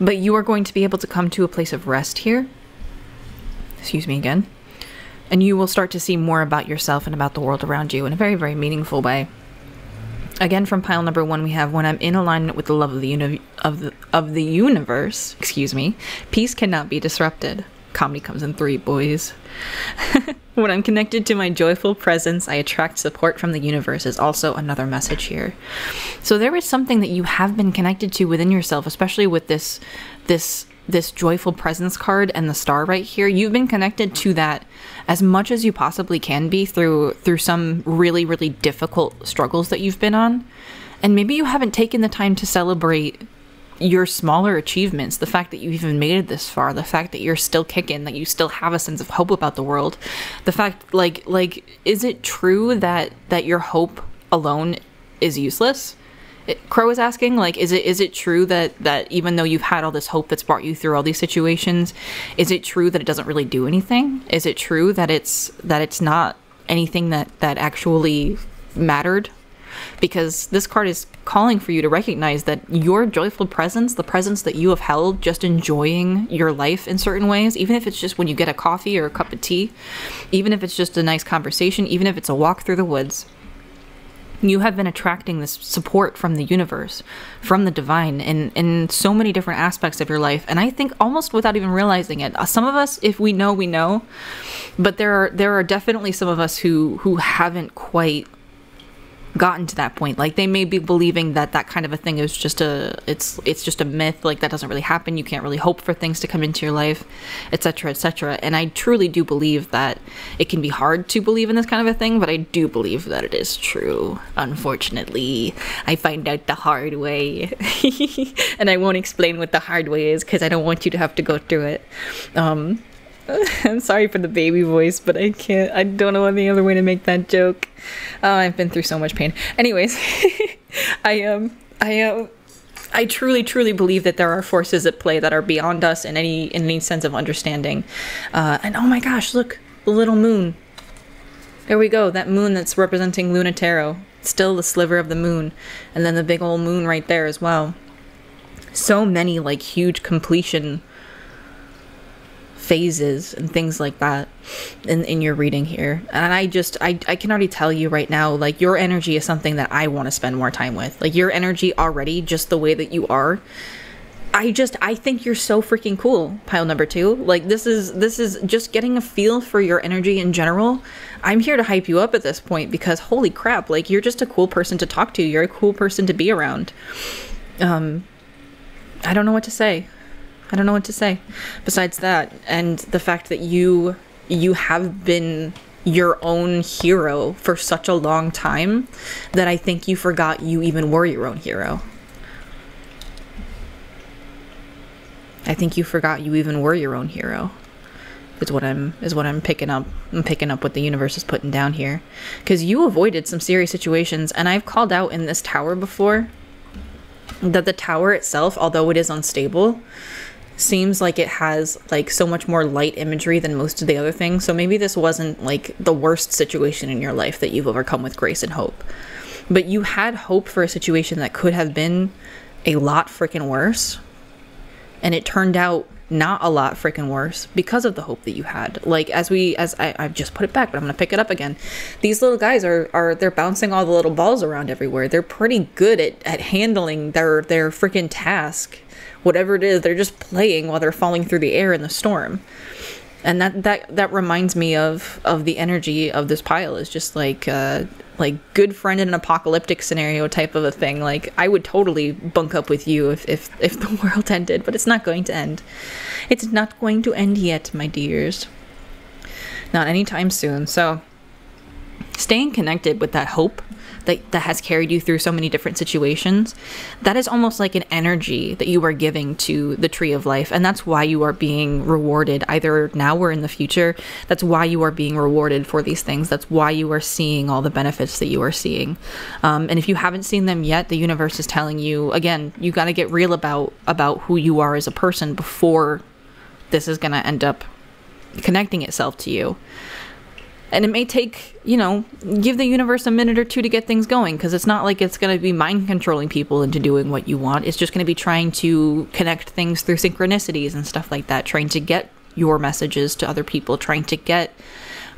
but you are going to be able to come to a place of rest here. Excuse me again. And you will start to see more about yourself and about the world around you in a very, very meaningful way. Again, from pile number one, we have, when I'm in alignment with the love of the, uni of the, of the universe, excuse me, peace cannot be disrupted. Comedy comes in three, boys. When I'm connected to my joyful presence, I attract support from the universe is also another message here. So there is something that you have been connected to within yourself, especially with this, this, this joyful presence card and the star right here. You've been connected to that as much as you possibly can be through through some really, really difficult struggles that you've been on. And maybe you haven't taken the time to celebrate your smaller achievements, the fact that you even made it this far, the fact that you're still kicking, that you still have a sense of hope about the world. The fact, like, like, is it true that that your hope alone is useless? It, Crow is asking, like, is it is it true that that even though you've had all this hope that's brought you through all these situations, is it true that it doesn't really do anything? Is it true that it's that it's not anything that that actually mattered? Because this card is calling for you to recognize that your joyful presence, the presence that you have held, just enjoying your life in certain ways, even if it's just when you get a coffee or a cup of tea, even if it's just a nice conversation, even if it's a walk through the woods, you have been attracting this support from the universe, from the divine, in, in so many different aspects of your life. And I think almost without even realizing it, some of us, if we know, we know. But there are there are definitely some of us who, who haven't quite gotten to that point. Like, they may be believing that that kind of a thing is just a it's it's just a myth, like that doesn't really happen, you can't really hope for things to come into your life, etc, etc. And I truly do believe that it can be hard to believe in this kind of a thing, but I do believe that it is true. Unfortunately, I find out the hard way. And I won't explain what the hard way is because I don't want you to have to go through it. um I'm sorry for the baby voice, but I can't, I don't know any other way to make that joke. Uh, I've been through so much pain. Anyways, I, um, I, um, I truly, truly believe that there are forces at play that are beyond us in any, in any sense of understanding. Uh, and oh my gosh, look, the little moon. There we go, that moon that's representing Luna tarot. Still the sliver of the moon. And then the big old moon right there as well. So many, like, huge completion phases and things like that in, in your reading here. And I just, I, I can already tell you right now, like, your energy is something that I want to spend more time with. Like, your energy already, just the way that you are, I just, I think you're so freaking cool, pile number two. Like, this is, this is just getting a feel for your energy in general. I'm here to hype you up at this point because holy crap, like, you're just a cool person to talk to. You're a cool person to be around. Um, I don't know what to say. I don't know what to say besides that, and the fact that you you have been your own hero for such a long time that I think you forgot you even were your own hero. I think you forgot you even were your own hero is what I'm is what I'm picking up. I'm picking up what the universe is putting down here, because you avoided some serious situations. And I've called out in this tower before that the tower itself, although it is unstable, seems like it has like so much more light imagery than most of the other things. So maybe this wasn't like the worst situation in your life that you've overcome with grace and hope, but you had hope for a situation that could have been a lot freaking worse, and it turned out not a lot freaking worse because of the hope that you had. Like, as we as I, I've just put it back, but I'm gonna pick it up again. These little guys are are they're bouncing all the little balls around everywhere. They're pretty good at, at handling their their freaking task. Whatever it is, they're just playing while they're falling through the air in the storm. And that that that reminds me of of the energy of this pile is just like uh like good friend in an apocalyptic scenario type of a thing. Like, I would totally bunk up with you if if if the world ended, but it's not going to end. It's not going to end yet, my dears. not anytime soon. So staying connected with that hope that, that has carried you through so many different situations, that is almost like an energy that you are giving to the tree of life. And that's why you are being rewarded either now or in the future. That's why you are being rewarded for these things. That's why you are seeing all the benefits that you are seeing. Um, and if you haven't seen them yet, the universe is telling you, again, you got to get real about, about who you are as a person before this is going to end up connecting itself to you. And it may take, you know, give the universe a minute or two to get things going, because it's not like it's going to be mind controlling people into doing what you want. It's just going to be trying to connect things through synchronicities and stuff like that, trying to get your messages to other people, trying to get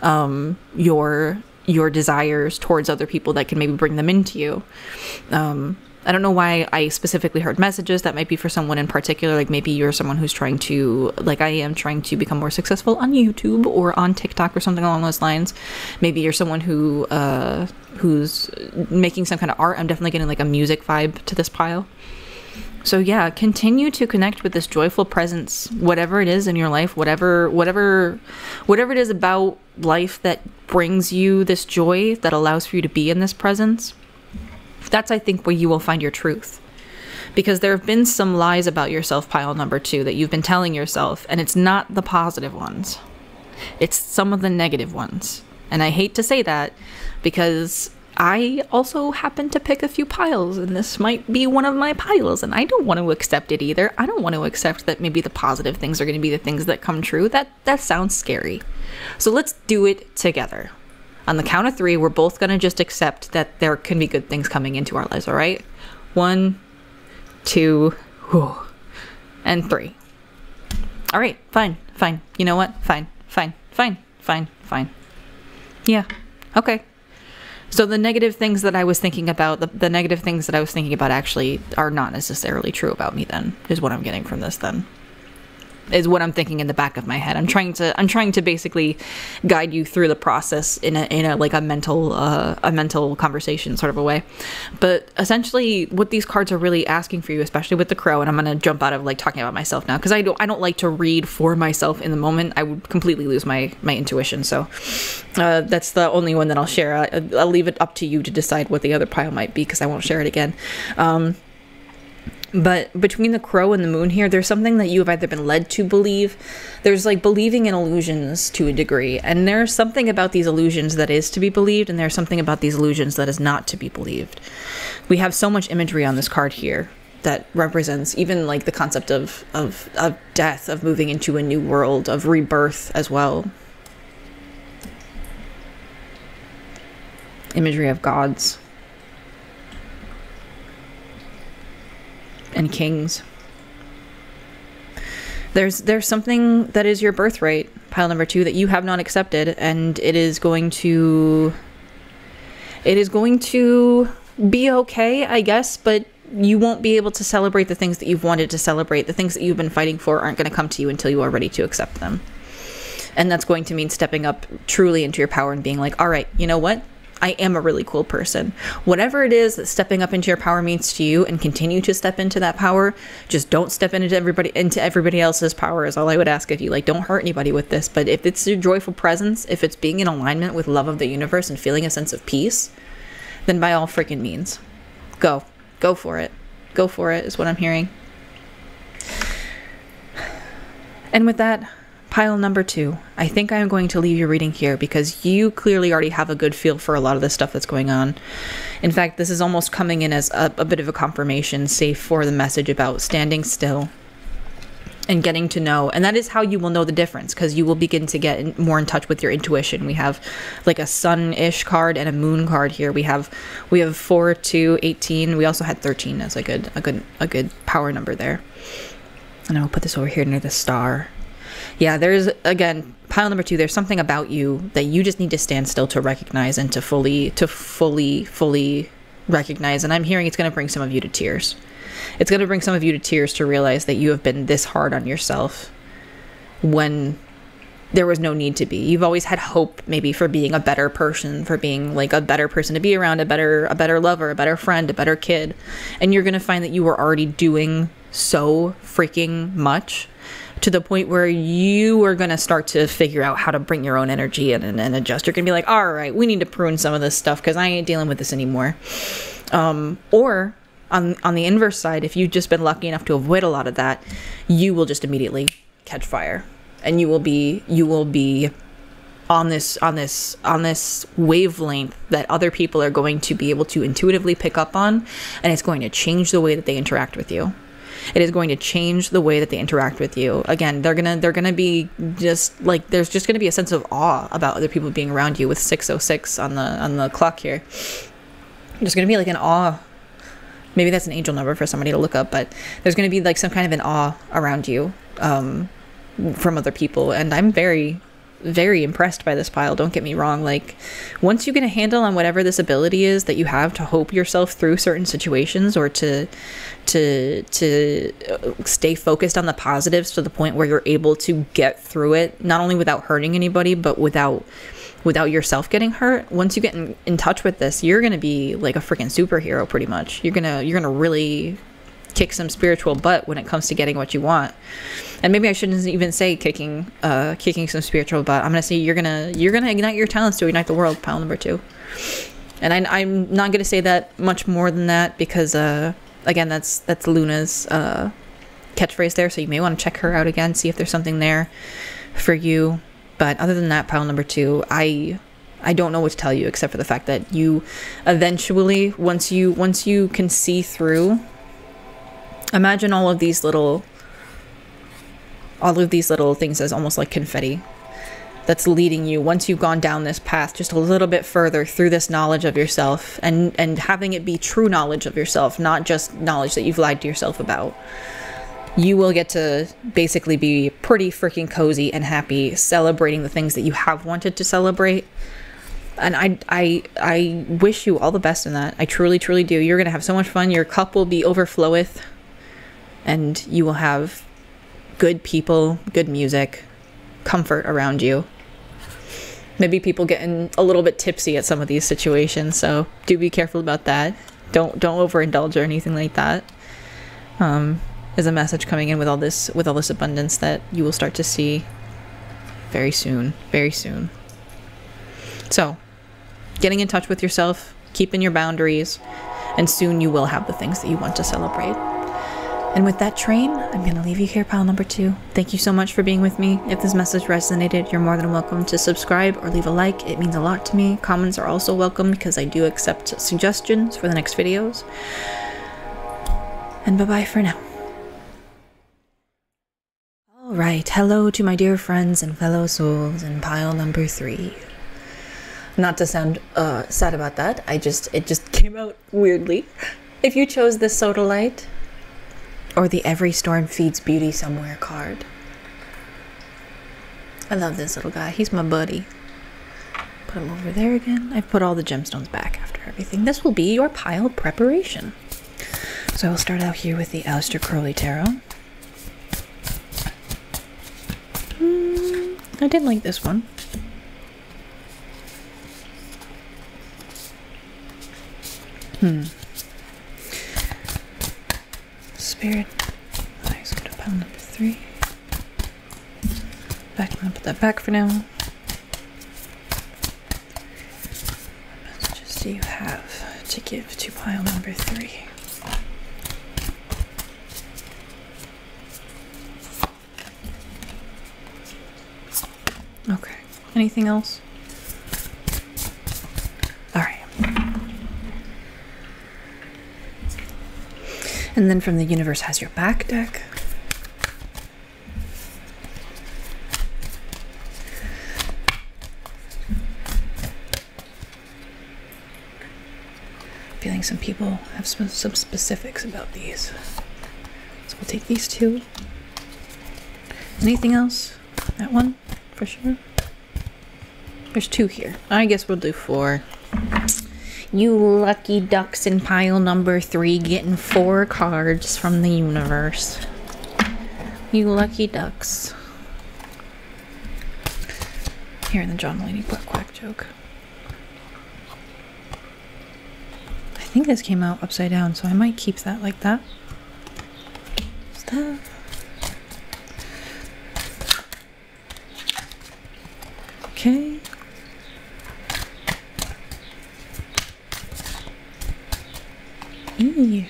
um, your your desires towards other people that can maybe bring them into you. Um, I don't know why I specifically heard messages. That might be for someone in particular. Like maybe you're someone who's trying to, like I am, trying to become more successful on YouTube or on TikTok or something along those lines. Maybe you're someone who uh, who's making some kind of art. I'm definitely getting like a music vibe to this pile. So yeah, continue to connect with this joyful presence, whatever it is in your life, whatever, whatever, whatever it is about life that brings you this joy, that allows for you to be in this presence. That's, I think, where you will find your truth, because there have been some lies about yourself, pile number two, that you've been telling yourself, and it's not the positive ones. It's some of the negative ones. And I hate to say that, because I also happen to pick a few piles, and this might be one of my piles, and I don't want to accept it either. I don't want to accept that maybe the positive things are going to be the things that come true. That, that sounds scary. So let's do it together. On the count of three, we're both going to just accept that there can be good things coming into our lives, all right? One, two, whew, and three. All right, fine, fine. You know what? Fine, fine, fine, fine, fine. Yeah, okay. So the negative things that I was thinking about, the, the negative things that I was thinking about actually are not necessarily true about me then, is what I'm getting from this then. Is what I'm thinking in the back of my head. I'm trying to I'm trying to basically guide you through the process in a in a like a mental uh, a mental conversation sort of a way. But essentially, what these cards are really asking for you, especially with the crow, and I'm gonna jump out of like talking about myself now, because I don't I don't like to read for myself in the moment. I would completely lose my my intuition. So uh, that's the only one that I'll share. I, I'll leave it up to you to decide what the other pile might be, because I won't share it again. Um, But between the crow and the moon here, there's something that you've either been led to believe. There's like believing in illusions to a degree. And there's something about these illusions that is to be believed. And there's something about these illusions that is not to be believed. We have so much imagery on this card here that represents even like the concept of, of, of death, of moving into a new world, of rebirth as well. Imagery of gods. And kings. There's there's something that is your birthright, pile number two, that you have not accepted, and it is going to it is going to be okay, I guess, but you won't be able to celebrate the things that you've wanted to celebrate. The things that you've been fighting for aren't going to come to you until you are ready to accept them. And that's going to mean stepping up truly into your power and being like, all right, you know what? I am a really cool person. Whatever it is that stepping up into your power means to you, and continue to step into that power. Just don't step into everybody into everybody else's power is all I would ask of you. Like, don't hurt anybody with this. But if it's your joyful presence, if it's being in alignment with love of the universe and feeling a sense of peace, then by all freaking means, go. Go for it. Go for it is what I'm hearing. And with that, pile number two, I think I am going to leave your reading here, because you clearly already have a good feel for a lot of the stuff that's going on. In fact, this is almost coming in as a, a bit of a confirmation, save for the message about standing still and getting to know. And that is how you will know the difference, because you will begin to get in, more in touch with your intuition. We have like a sun-ish card and a moon card here. We have we have four, two, eighteen. We also had thirteen as a good a good a good power number there. And I'll put this over here near the star. Yeah, there's, again, pile number two, there's something about you that you just need to stand still to recognize and to fully, to fully, fully recognize. And I'm hearing it's going to bring some of you to tears. It's going to bring some of you to tears to realize that you have been this hard on yourself when there was no need to be. You've always had hope maybe for being a better person, for being like a better person to be around, a better, a better lover, a better friend, a better kid. And you're going to find that you were already doing so freaking much to the point where you are going to start to figure out how to bring your own energy in and, and adjust. You're going to be like, all right, we need to prune some of this stuff because I ain't dealing with this anymore. Um, or on, on the inverse side, if you've just been lucky enough to avoid a lot of that, you will just immediately catch fire, and you will be, you will be on this, on this, on this wavelength that other people are going to be able to intuitively pick up on. And it's going to change the way that they interact with you. It is going to change the way that they interact with you. Again, they're gonna they're gonna be just like, there's just gonna be a sense of awe about other people being around you. With six oh six on the on the clock here, there's gonna be like an awe. Maybe that's an angel number for somebody to look up, but there's gonna be like some kind of an awe around you um, from other people. And I'm very, very impressed by this pile. Don't get me wrong. Like, once you get a handle on whatever this ability is that you have to hope yourself through certain situations, or to to to stay focused on the positives to the point where you're able to get through it, not only without hurting anybody, but without without yourself getting hurt. Once you get in, in touch with this, you're gonna be like a freaking superhero, pretty much. You're gonna you're gonna really kick some spiritual butt when it comes to getting what you want. And maybe I shouldn't even say kicking uh kicking some spiritual butt. I'm gonna say you're gonna you're gonna ignite your talents to ignite the world, pile number two. And I, I'm not gonna say that much more than that, because uh again, that's that's Luna's uh catchphrase there, so you may want to check her out again, see if there's something there for you. But other than that, pile number two, I I don't know what to tell you, except for the fact that you eventually, once you once you can see through, imagine all of these little all of these little things as almost like confetti that's leading you, once you've gone down this path just a little bit further through this knowledge of yourself, and and having it be true knowledge of yourself, not just knowledge that you've lied to yourself about. You will get to basically be pretty freaking cozy and happy, celebrating the things that you have wanted to celebrate. And I, I, I wish you all the best in that. I truly, truly do. You're going to have so much fun. Your cup will be overfloweth, and you will have good people, good music, comfort around you. Maybe people getting a little bit tipsy at some of these situations, so do be careful about that. Don't, don't overindulge or anything like that. Um, there's a message coming in with all this, with all this abundance that you will start to see very soon, very soon. So, getting in touch with yourself, keeping your boundaries, and soon you will have the things that you want to celebrate. And with that train, I'm going to leave you here, pile number two. Thank you so much for being with me. If this message resonated, you're more than welcome to subscribe or leave a like. It means a lot to me. Comments are also welcome, because I do accept suggestions for the next videos. And bye-bye for now. All right, hello to my dear friends and fellow souls in pile number three. Not to sound uh, sad about that, I just it just came out weirdly. If you chose this Soda Light or the Every Storm Feeds Beauty Somewhere card, I love this little guy. He's my buddy. Put him over there again. I've put all the gemstones back after everything. This will be your pile preparation. So we'll start out here with the Aleister Crowley Tarot. Mm, I did like this one. Hmm. Spirit. Nice. Go to pile number three. Back. I'm gonna put that back for now. What messages do you have to give to pile number three? Okay. Anything else? And then from the universe has your back deck. Feeling some people have some, some specifics about these. So we'll take these two. Anything else? That one for sure. There's two here. I guess we'll do four. You lucky ducks in pile number three, getting four cards from the universe. You lucky ducks. Here in the John Mulaney Black Quack joke. I think this came out upside down, so I might keep that like that. Stop. Eee.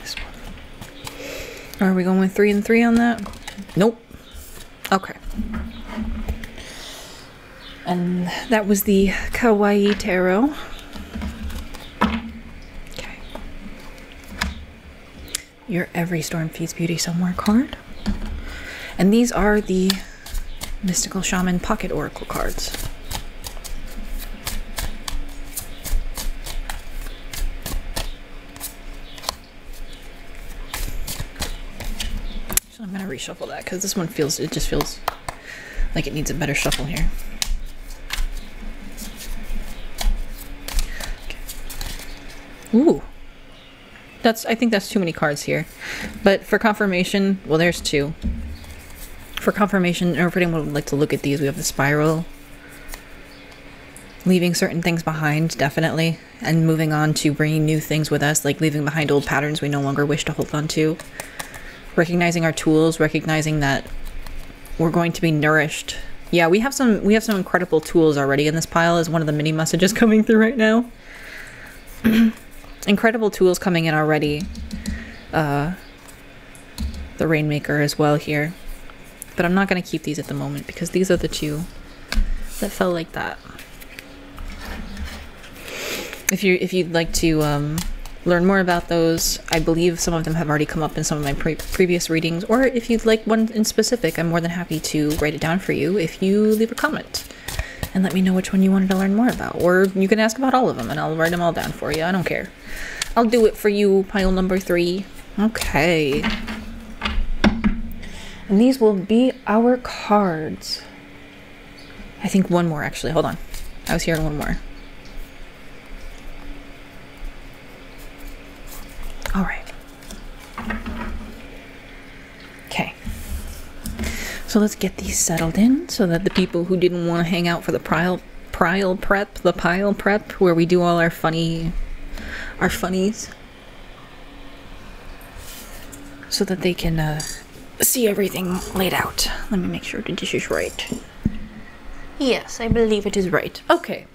This one. Are we going with three and three on that? Nope. Okay. And that was the Kawaii Tarot. Okay. Your Every Storm Feeds Beauty Somewhere card. And these are the Mystical Shaman Pocket Oracle cards. So I'm gonna reshuffle that because this one feels, it just feels like it needs a better shuffle here. Okay. Ooh. That's, I think that's too many cards here. But for confirmation, well, there's two. For confirmation, or if anyone would like to look at these, we have the spiral, leaving certain things behind, definitely, and moving on to bringing new things with us, like leaving behind old patterns we no longer wish to hold on to, recognizing our tools, recognizing that we're going to be nourished. Yeah, we have some we have some incredible tools already in this pile, is one of the mini messages coming through right now. Incredible tools coming in already. Uh, the Rainmaker as well here. But I'm not going to keep these at the moment because these are the two that fell like that. If you if you'd like to um, learn more about those, I believe some of them have already come up in some of my pre previous readings. Or if you'd like one in specific, I'm more than happy to write it down for you if you leave a comment and let me know which one you wanted to learn more about. Or you can ask about all of them and I'll write them all down for you. I don't care. I'll do it for you. Pile number three. Okay. And these will be our cards. I think one more, actually. Hold on. I was hearing one more. All right. Okay. So let's get these settled in so that the people who didn't want to hang out for the pile, pile prep, the pile prep, where we do all our funny, our funnies, so that they can... Uh, see everything laid out. Let me make sure the dish is right. Yes, I believe it is right. Okay.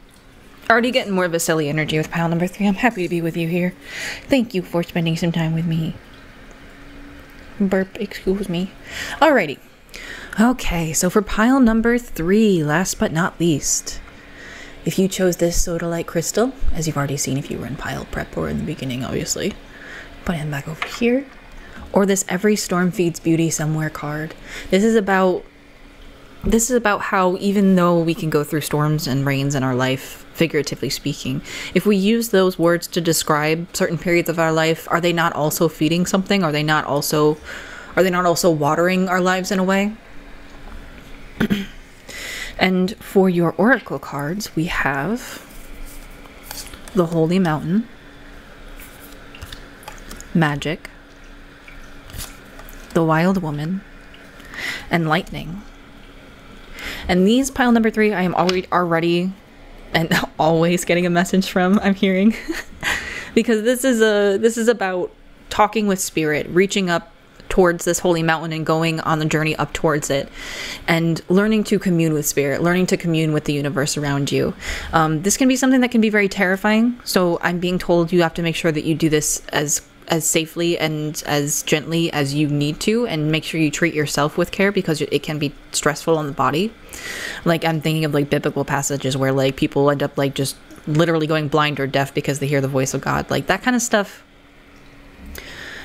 Already getting more of a silly energy with pile number three. I'm happy to be with you here. Thank you for spending some time with me. Burp, excuse me. Alrighty. Okay, so for pile number three, last but not least, if you chose this sodalite crystal, as you've already seen if you were in pile prep or in the beginning, obviously, put him back over here. Or this Every Storm Feeds Beauty Somewhere card. This is about this is about how even though we can go through storms and rains in our life, figuratively speaking, if we use those words to describe certain periods of our life, are they not also feeding something? Are they not also are they not also watering our lives in a way? And for your oracle cards, we have the Holy Mountain, Magic, the Wild Woman, and Lightning. And these, pile number three, I am already already and always getting a message from, I'm hearing, because this is a this is about talking with spirit, reaching up towards this holy mountain and going on the journey up towards it, and learning to commune with spirit, learning to commune with the universe around you. Um, this can be something that can be very terrifying, so I'm being told you have to make sure that you do this as as safely and as gently as you need to, and make sure you treat yourself with care because it can be stressful on the body. Like, I'm thinking of like biblical passages where like people end up like just literally going blind or deaf because they hear the voice of God. Like that kind of stuff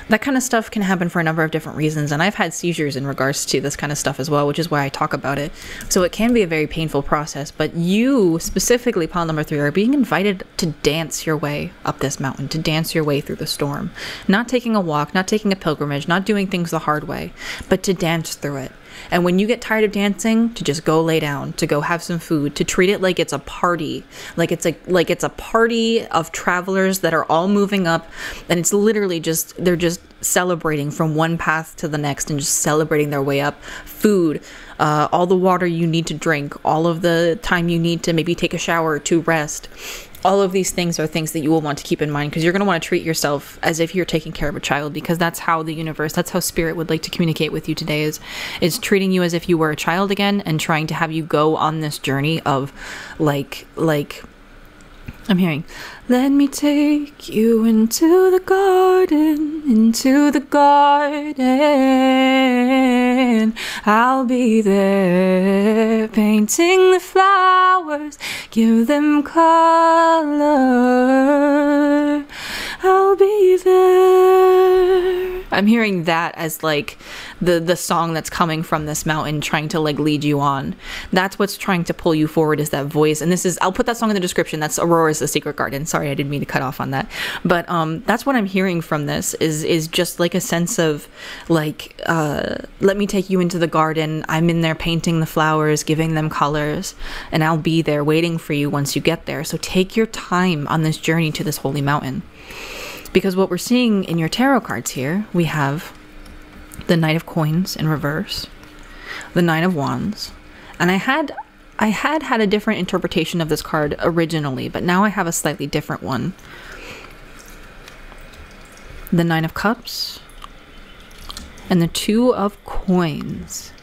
that kind of stuff can happen for a number of different reasons, and I've had seizures in regards to this kind of stuff as well, which is why I talk about it. So it can be a very painful process, but you, specifically pile number three, are being invited to dance your way up this mountain, to dance your way through the storm. Not taking a walk, not taking a pilgrimage, not doing things the hard way, but to dance through it. And when you get tired of dancing, to just go lay down, to go have some food, to treat it like it's a party, like it's a like it's a party of travelers that are all moving up, and it's literally just they're just celebrating from one path to the next and just celebrating their way up. Food, uh, all the water you need to drink, all of the time you need to maybe take a shower to rest. All of these things are things that you will want to keep in mind because you're going to want to treat yourself as if you're taking care of a child, because that's how the universe, that's how spirit would like to communicate with you today, is is treating you as if you were a child again and trying to have you go on this journey of like like I'm hearing, let me take you into the garden, into the garden. I'll be there painting the flowers, give them color. I'll be there. I'm hearing that as like the the song that's coming from this mountain, trying to like lead you on. That's what's trying to pull you forward, is that voice. And this is, I'll put that song in the description. That's Aurora's The Secret Garden. Sorry, I didn't mean to cut off on that. But um, that's what I'm hearing from this, is is just like a sense of like, uh, let me take you into the garden. I'm in there painting the flowers, giving them colors, and I'll be there waiting for you once you get there. So take your time on this journey to this holy mountain. Because what we're seeing in your tarot cards here, we have the Knight of Coins in reverse, the Nine of Wands, and I had I had had a different interpretation of this card originally, but now I have a slightly different one. The Nine of Cups and the Two of Coins.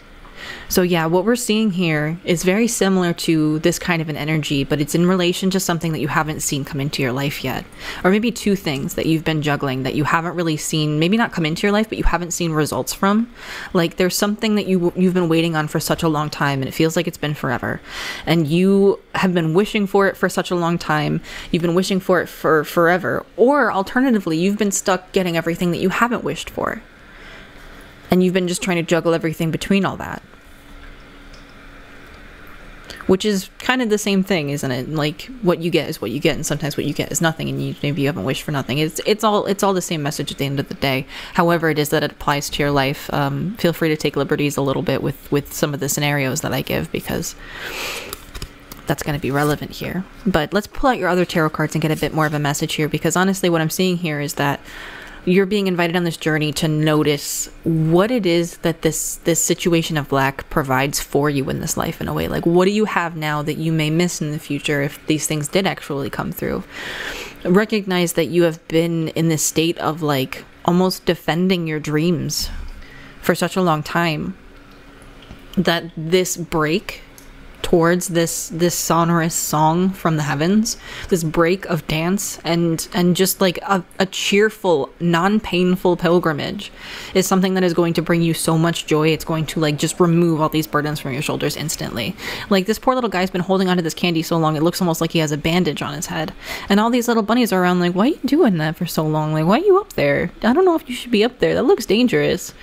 So yeah, what we're seeing here is very similar to this kind of an energy, but it's in relation to something that you haven't seen come into your life yet. Or maybe two things that you've been juggling that you haven't really seen, maybe not come into your life, but you haven't seen results from. Like there's something that you, you've been waiting on for such a long time, and it feels like it's been forever. And you have been wishing for it for such a long time. You've been wishing for it for forever. Or alternatively, you've been stuck getting everything that you haven't wished for. And you've been just trying to juggle everything between all that. Which is kind of the same thing, isn't it? Like what you get is what you get, and sometimes what you get is nothing, and you maybe you haven't wished for nothing. It's it's all it's all the same message at the end of the day. However it is that it applies to your life, um, feel free to take liberties a little bit with with some of the scenarios that I give, because that's going to be relevant here. But let's pull out your other tarot cards and get a bit more of a message here, because honestly, what I'm seeing here is that you're being invited on this journey to notice what it is that this this situation of lack provides for you in this life in a way. Like, what do you have now that you may miss in the future if these things did actually come through? Recognize that you have been in this state of like almost defending your dreams for such a long time, that this break towards this this sonorous song from the heavens, this break of dance and and just like a, a cheerful, non-painful pilgrimage, is something that is going to bring you so much joy. It's going to like just remove all these burdens from your shoulders instantly. Like this poor little guy's been holding onto this candy so long, it looks almost like he has a bandage on his head, and all these little bunnies are around like, why are you doing that for so long? Like, why are you up there? I don't know if you should be up there, that looks dangerous.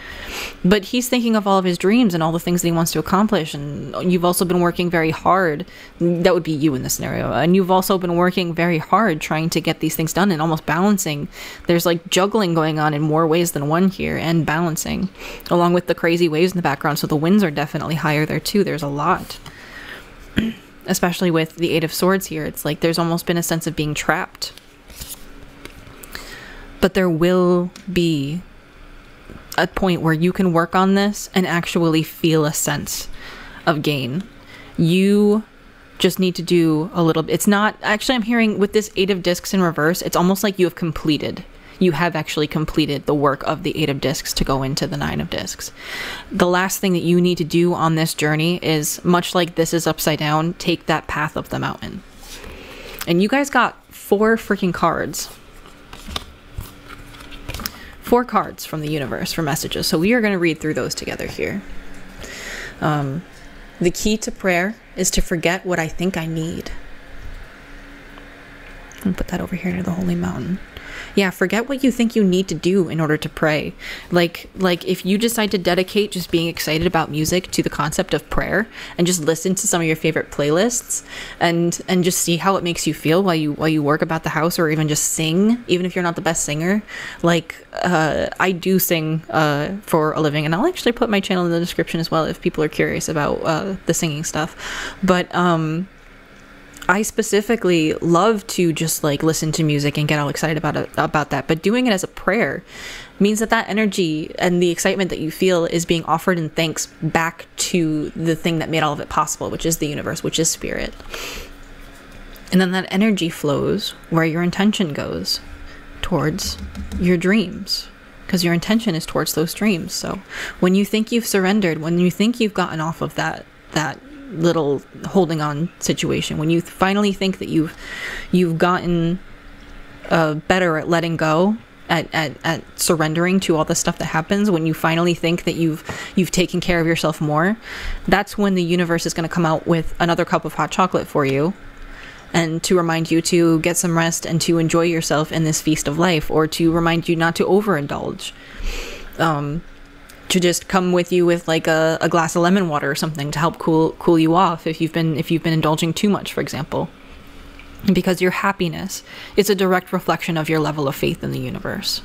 But he's thinking of all of his dreams and all the things that he wants to accomplish, and you've also been working very hard. That would be you in this scenario. And you've also been working very hard trying to get these things done, and almost balancing. There's like juggling going on in more ways than one here, and balancing along with the crazy waves in the background. So the winds are definitely higher there too. There's a lot, especially with the Eight of Swords here. It's like there's almost been a sense of being trapped, but there will be a point where you can work on this and actually feel a sense of gain. You just need to do a little bit. It's not actually, I'm hearing with this Eight of Discs in reverse, it's almost like you have completed. You have actually completed the work of the Eight of Discs to go into the Nine of Discs. The last thing that you need to do on this journey is, much like this is upside down, take that path up the mountain. And you guys got four freaking cards. Four cards from the universe for messages. So we are going to read through those together here. Um... The key to prayer is to forget what I think I need. And put that over here near the holy mountain. Yeah, forget what you think you need to do in order to pray. Like, like if you decide to dedicate just being excited about music to the concept of prayer, and just listen to some of your favorite playlists, and and just see how it makes you feel while you while you work about the house, or even just sing, even if you're not the best singer. Like, uh, I do sing uh, for a living, and I'll actually put my channel in the description as well if people are curious about uh, the singing stuff. But um. I specifically love to just like listen to music and get all excited about it, about that, but doing it as a prayer means that that energy and the excitement that you feel is being offered in thanks back to the thing that made all of it possible, which is the universe, which is spirit. And then that energy flows where your intention goes, towards your dreams, because your intention is towards those dreams. So when you think you've surrendered, when you think you've gotten off of that that little holding on situation. When you finally think that you've you've gotten uh, better at letting go, at, at, at surrendering to all the stuff that happens, when you finally think that you've you've taken care of yourself more, that's when the universe is going to come out with another cup of hot chocolate for you, and to remind you to get some rest and to enjoy yourself in this feast of life, or to remind you not to overindulge. Um, to just come with you with like a, a glass of lemon water or something to help cool cool you off if you've been if you've been indulging too much, for example. Because your happiness is a direct reflection of your level of faith in the universe.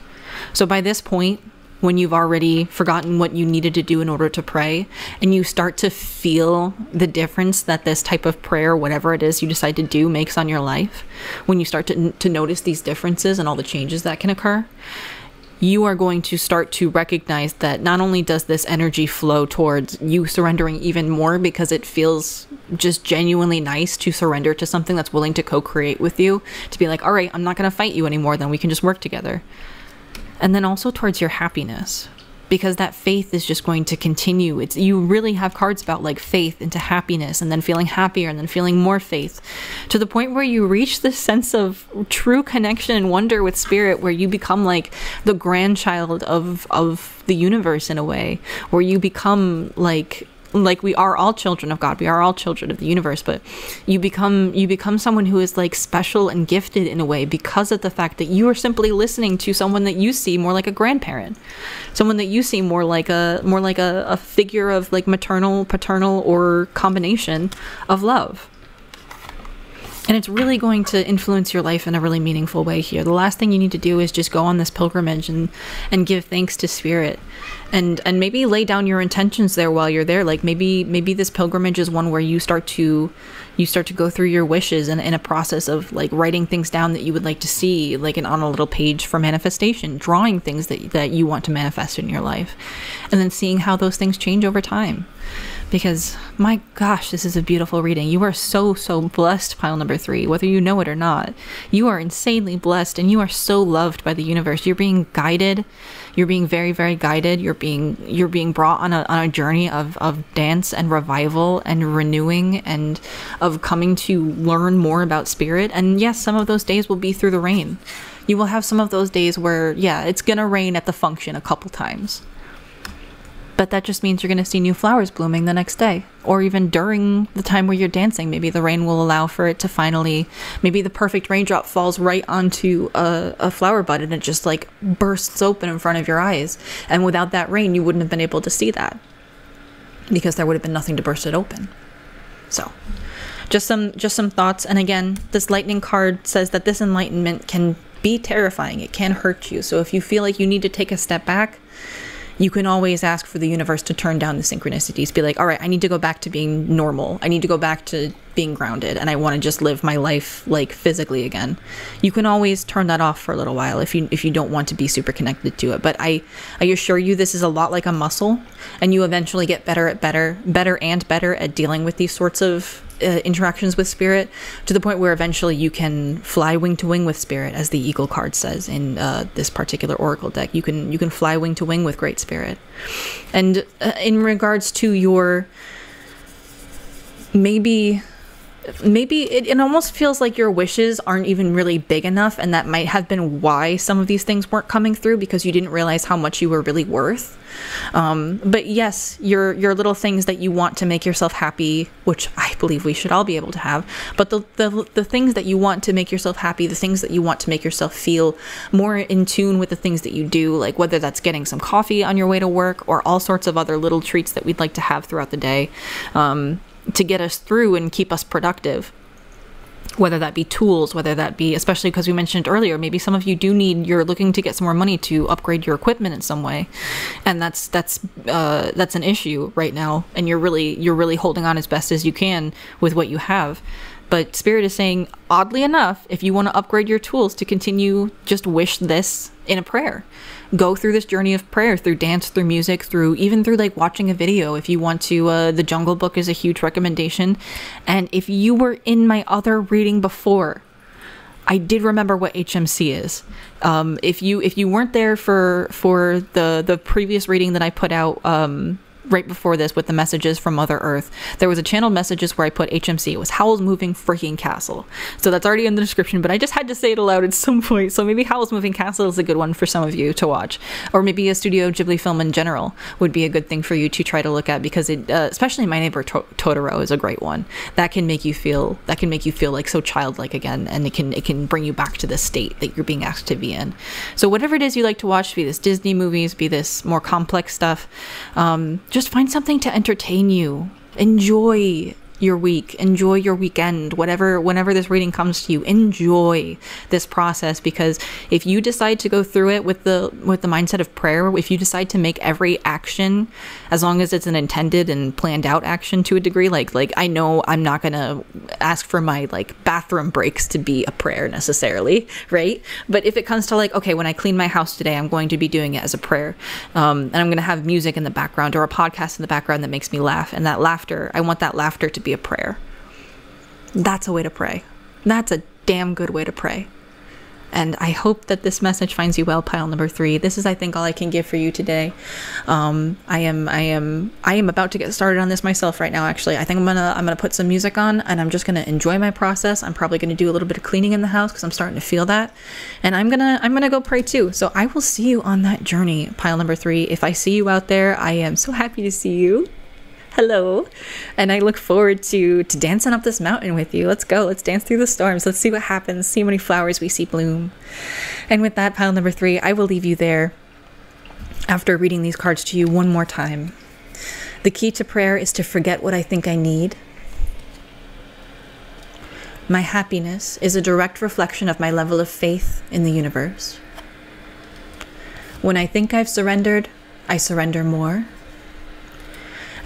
So by this point, when you've already forgotten what you needed to do in order to pray, and you start to feel the difference that this type of prayer, whatever it is you decide to do, makes on your life, when you start to, to notice these differences and all the changes that can occur, you are going to start to recognize that not only does this energy flow towards you surrendering even more, because it feels just genuinely nice to surrender to something that's willing to co-create with you, to be like, all right, I'm not going to fight you anymore, then we can just work together. And then also towards your happiness, because that faith is just going to continue. It's, you really have cards about like faith into happiness, and then feeling happier, and then feeling more faith, to the point where you reach this sense of true connection and wonder with spirit, where you become like the grandchild of, of the universe in a way, where you become like, like we are all children of God, we are all children of the universe, but you become you become someone who is like special and gifted in a way, because of the fact that you are simply listening to someone that you see more like a grandparent, someone that you see more like a more like a, a figure of like maternal, paternal, or combination of love. And it's really going to influence your life in a really meaningful way here. The last thing you need to do is just go on this pilgrimage and, and give thanks to spirit. And and maybe lay down your intentions there while you're there. Like maybe maybe this pilgrimage is one where you start to you start to go through your wishes and in a process of like writing things down that you would like to see, like an on a little page for manifestation, drawing things that that you want to manifest in your life, and then seeing how those things change over time. Because my gosh, this is a beautiful reading. You are so, so blessed, pile number three, whether you know it or not. You are insanely blessed, and you are so loved by the universe. You're being guided. You're being very, very guided. You're being you're being brought on a on a journey of, of dance and revival and renewing, and of coming to learn more about spirit. And yes, some of those days will be through the rain. You will have some of those days where, yeah, it's gonna rain at the function a couple times. But that just means you're going to see new flowers blooming the next day, or even during the time where you're dancing. Maybe the rain will allow for it to finally, maybe the perfect raindrop falls right onto a, a flower bud, and it just like bursts open in front of your eyes. And without that rain, you wouldn't have been able to see that, because there would have been nothing to burst it open. So just some, just some thoughts. And again, this lightning card says that this enlightenment can be terrifying. It can hurt you. So if you feel like you need to take a step back, you can always ask for the universe to turn down the synchronicities. Be like, all right, I need to go back to being normal. I need to go back to being grounded, and I want to just live my life like physically again. You can always turn that off for a little while if you if you don't want to be super connected to it. But I, I assure you, this is a lot like a muscle, and you eventually get better at better, better and better at dealing with these sorts of uh, interactions with spirit, to the point where eventually you can fly wing to wing with spirit, as the eagle card says in uh, this particular oracle deck. You can you can fly wing to wing with great spirit. And uh, in regards to your maybe. Maybe it, it almost feels like your wishes aren't even really big enough, and that might have been why some of these things weren't coming through, because you didn't realize how much you were really worth. Um, but yes, your your little things that you want to make yourself happy, which I believe we should all be able to have, but the, the, the things that you want to make yourself happy, the things that you want to make yourself feel more in tune with the things that you do, like whether that's getting some coffee on your way to work, or all sorts of other little treats that we'd like to have throughout the day, um, to get us through and keep us productive, whether that be tools, whether that be, especially because we mentioned earlier, maybe some of you do need, you're looking to get some more money to upgrade your equipment in some way, and that's that's uh, that's an issue right now, and you're really you're really holding on as best as you can with what you have. But spirit is saying, oddly enough, if you want to upgrade your tools, to continue, just wish this in a prayer. Go through this journey of prayer, through dance, through music, through even through like watching a video. If you want to, uh, The Jungle Book is a huge recommendation. And if you were in my other reading before, I did remember what H M C is. Um, if you if you weren't there for for the the previous reading that I put out, um, right before this with the messages from Mother Earth, there was a channeled messages where I put H M C. It was Howl's Moving Freaking Castle. So that's already in the description, but I just had to say it aloud at some point. So maybe Howl's Moving Castle is a good one for some of you to watch. Or maybe a Studio Ghibli film in general would be a good thing for you to try to look at, because it, uh, especially My Neighbor Totoro is a great one. That can make you feel, that can make you feel like so childlike again, and it can, it can bring you back to the state that you're being asked to be in. So whatever it is you like to watch, be this Disney movies, be this more complex stuff, um, just find something to entertain you. Enjoy your week, enjoy your weekend, whatever, whenever this reading comes to you, enjoy this process, because if you decide to go through it with the with the mindset of prayer, if you decide to make every action, as long as it's an intended and planned out action to a degree, like like I know I'm not gonna ask for my like bathroom breaks to be a prayer necessarily, right? But if it comes to like, okay, when I clean my house today, I'm going to be doing it as a prayer, um, and I'm gonna have music in the background or a podcast in the background that makes me laugh, and that laughter, I want that laughter to be a prayer. That's a way to pray. That's a damn good way to pray. And I hope that this message finds you well, pile number three. This is, I think, all I can give for you today. Um, I am, I am, I am about to get started on this myself right now. Actually, I think I'm gonna, I'm gonna put some music on, and I'm just gonna enjoy my process. I'm probably gonna do a little bit of cleaning in the house because I'm starting to feel that, and I'm gonna, I'm gonna go pray too. So I will see you on that journey, pile number three. If I see you out there, I am so happy to see you. Hello, and I look forward to to dancing up this mountain with you. Let's go. Let's dance through the storms. Let's see what happens. See how many flowers we see bloom. And with that, pile number three, I will leave you there after reading these cards to you one more time. The key to prayer is to forget what I think I need. My happiness is a direct reflection of my level of faith in the universe. When I think I've surrendered, I surrender more.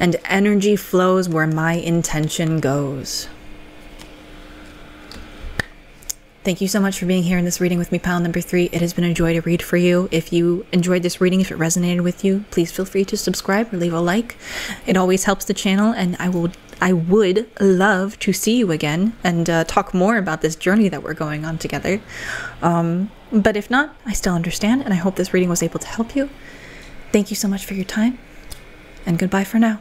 And energy flows where my intention goes. Thank you so much for being here in this reading with me, pile number three. It has been a joy to read for you. If you enjoyed this reading, if it resonated with you, please feel free to subscribe or leave a like. It always helps the channel, and I will I would love to see you again and uh, talk more about this journey that we're going on together. Um, but if not, I still understand, and I hope this reading was able to help you. Thank you so much for your time, and goodbye for now.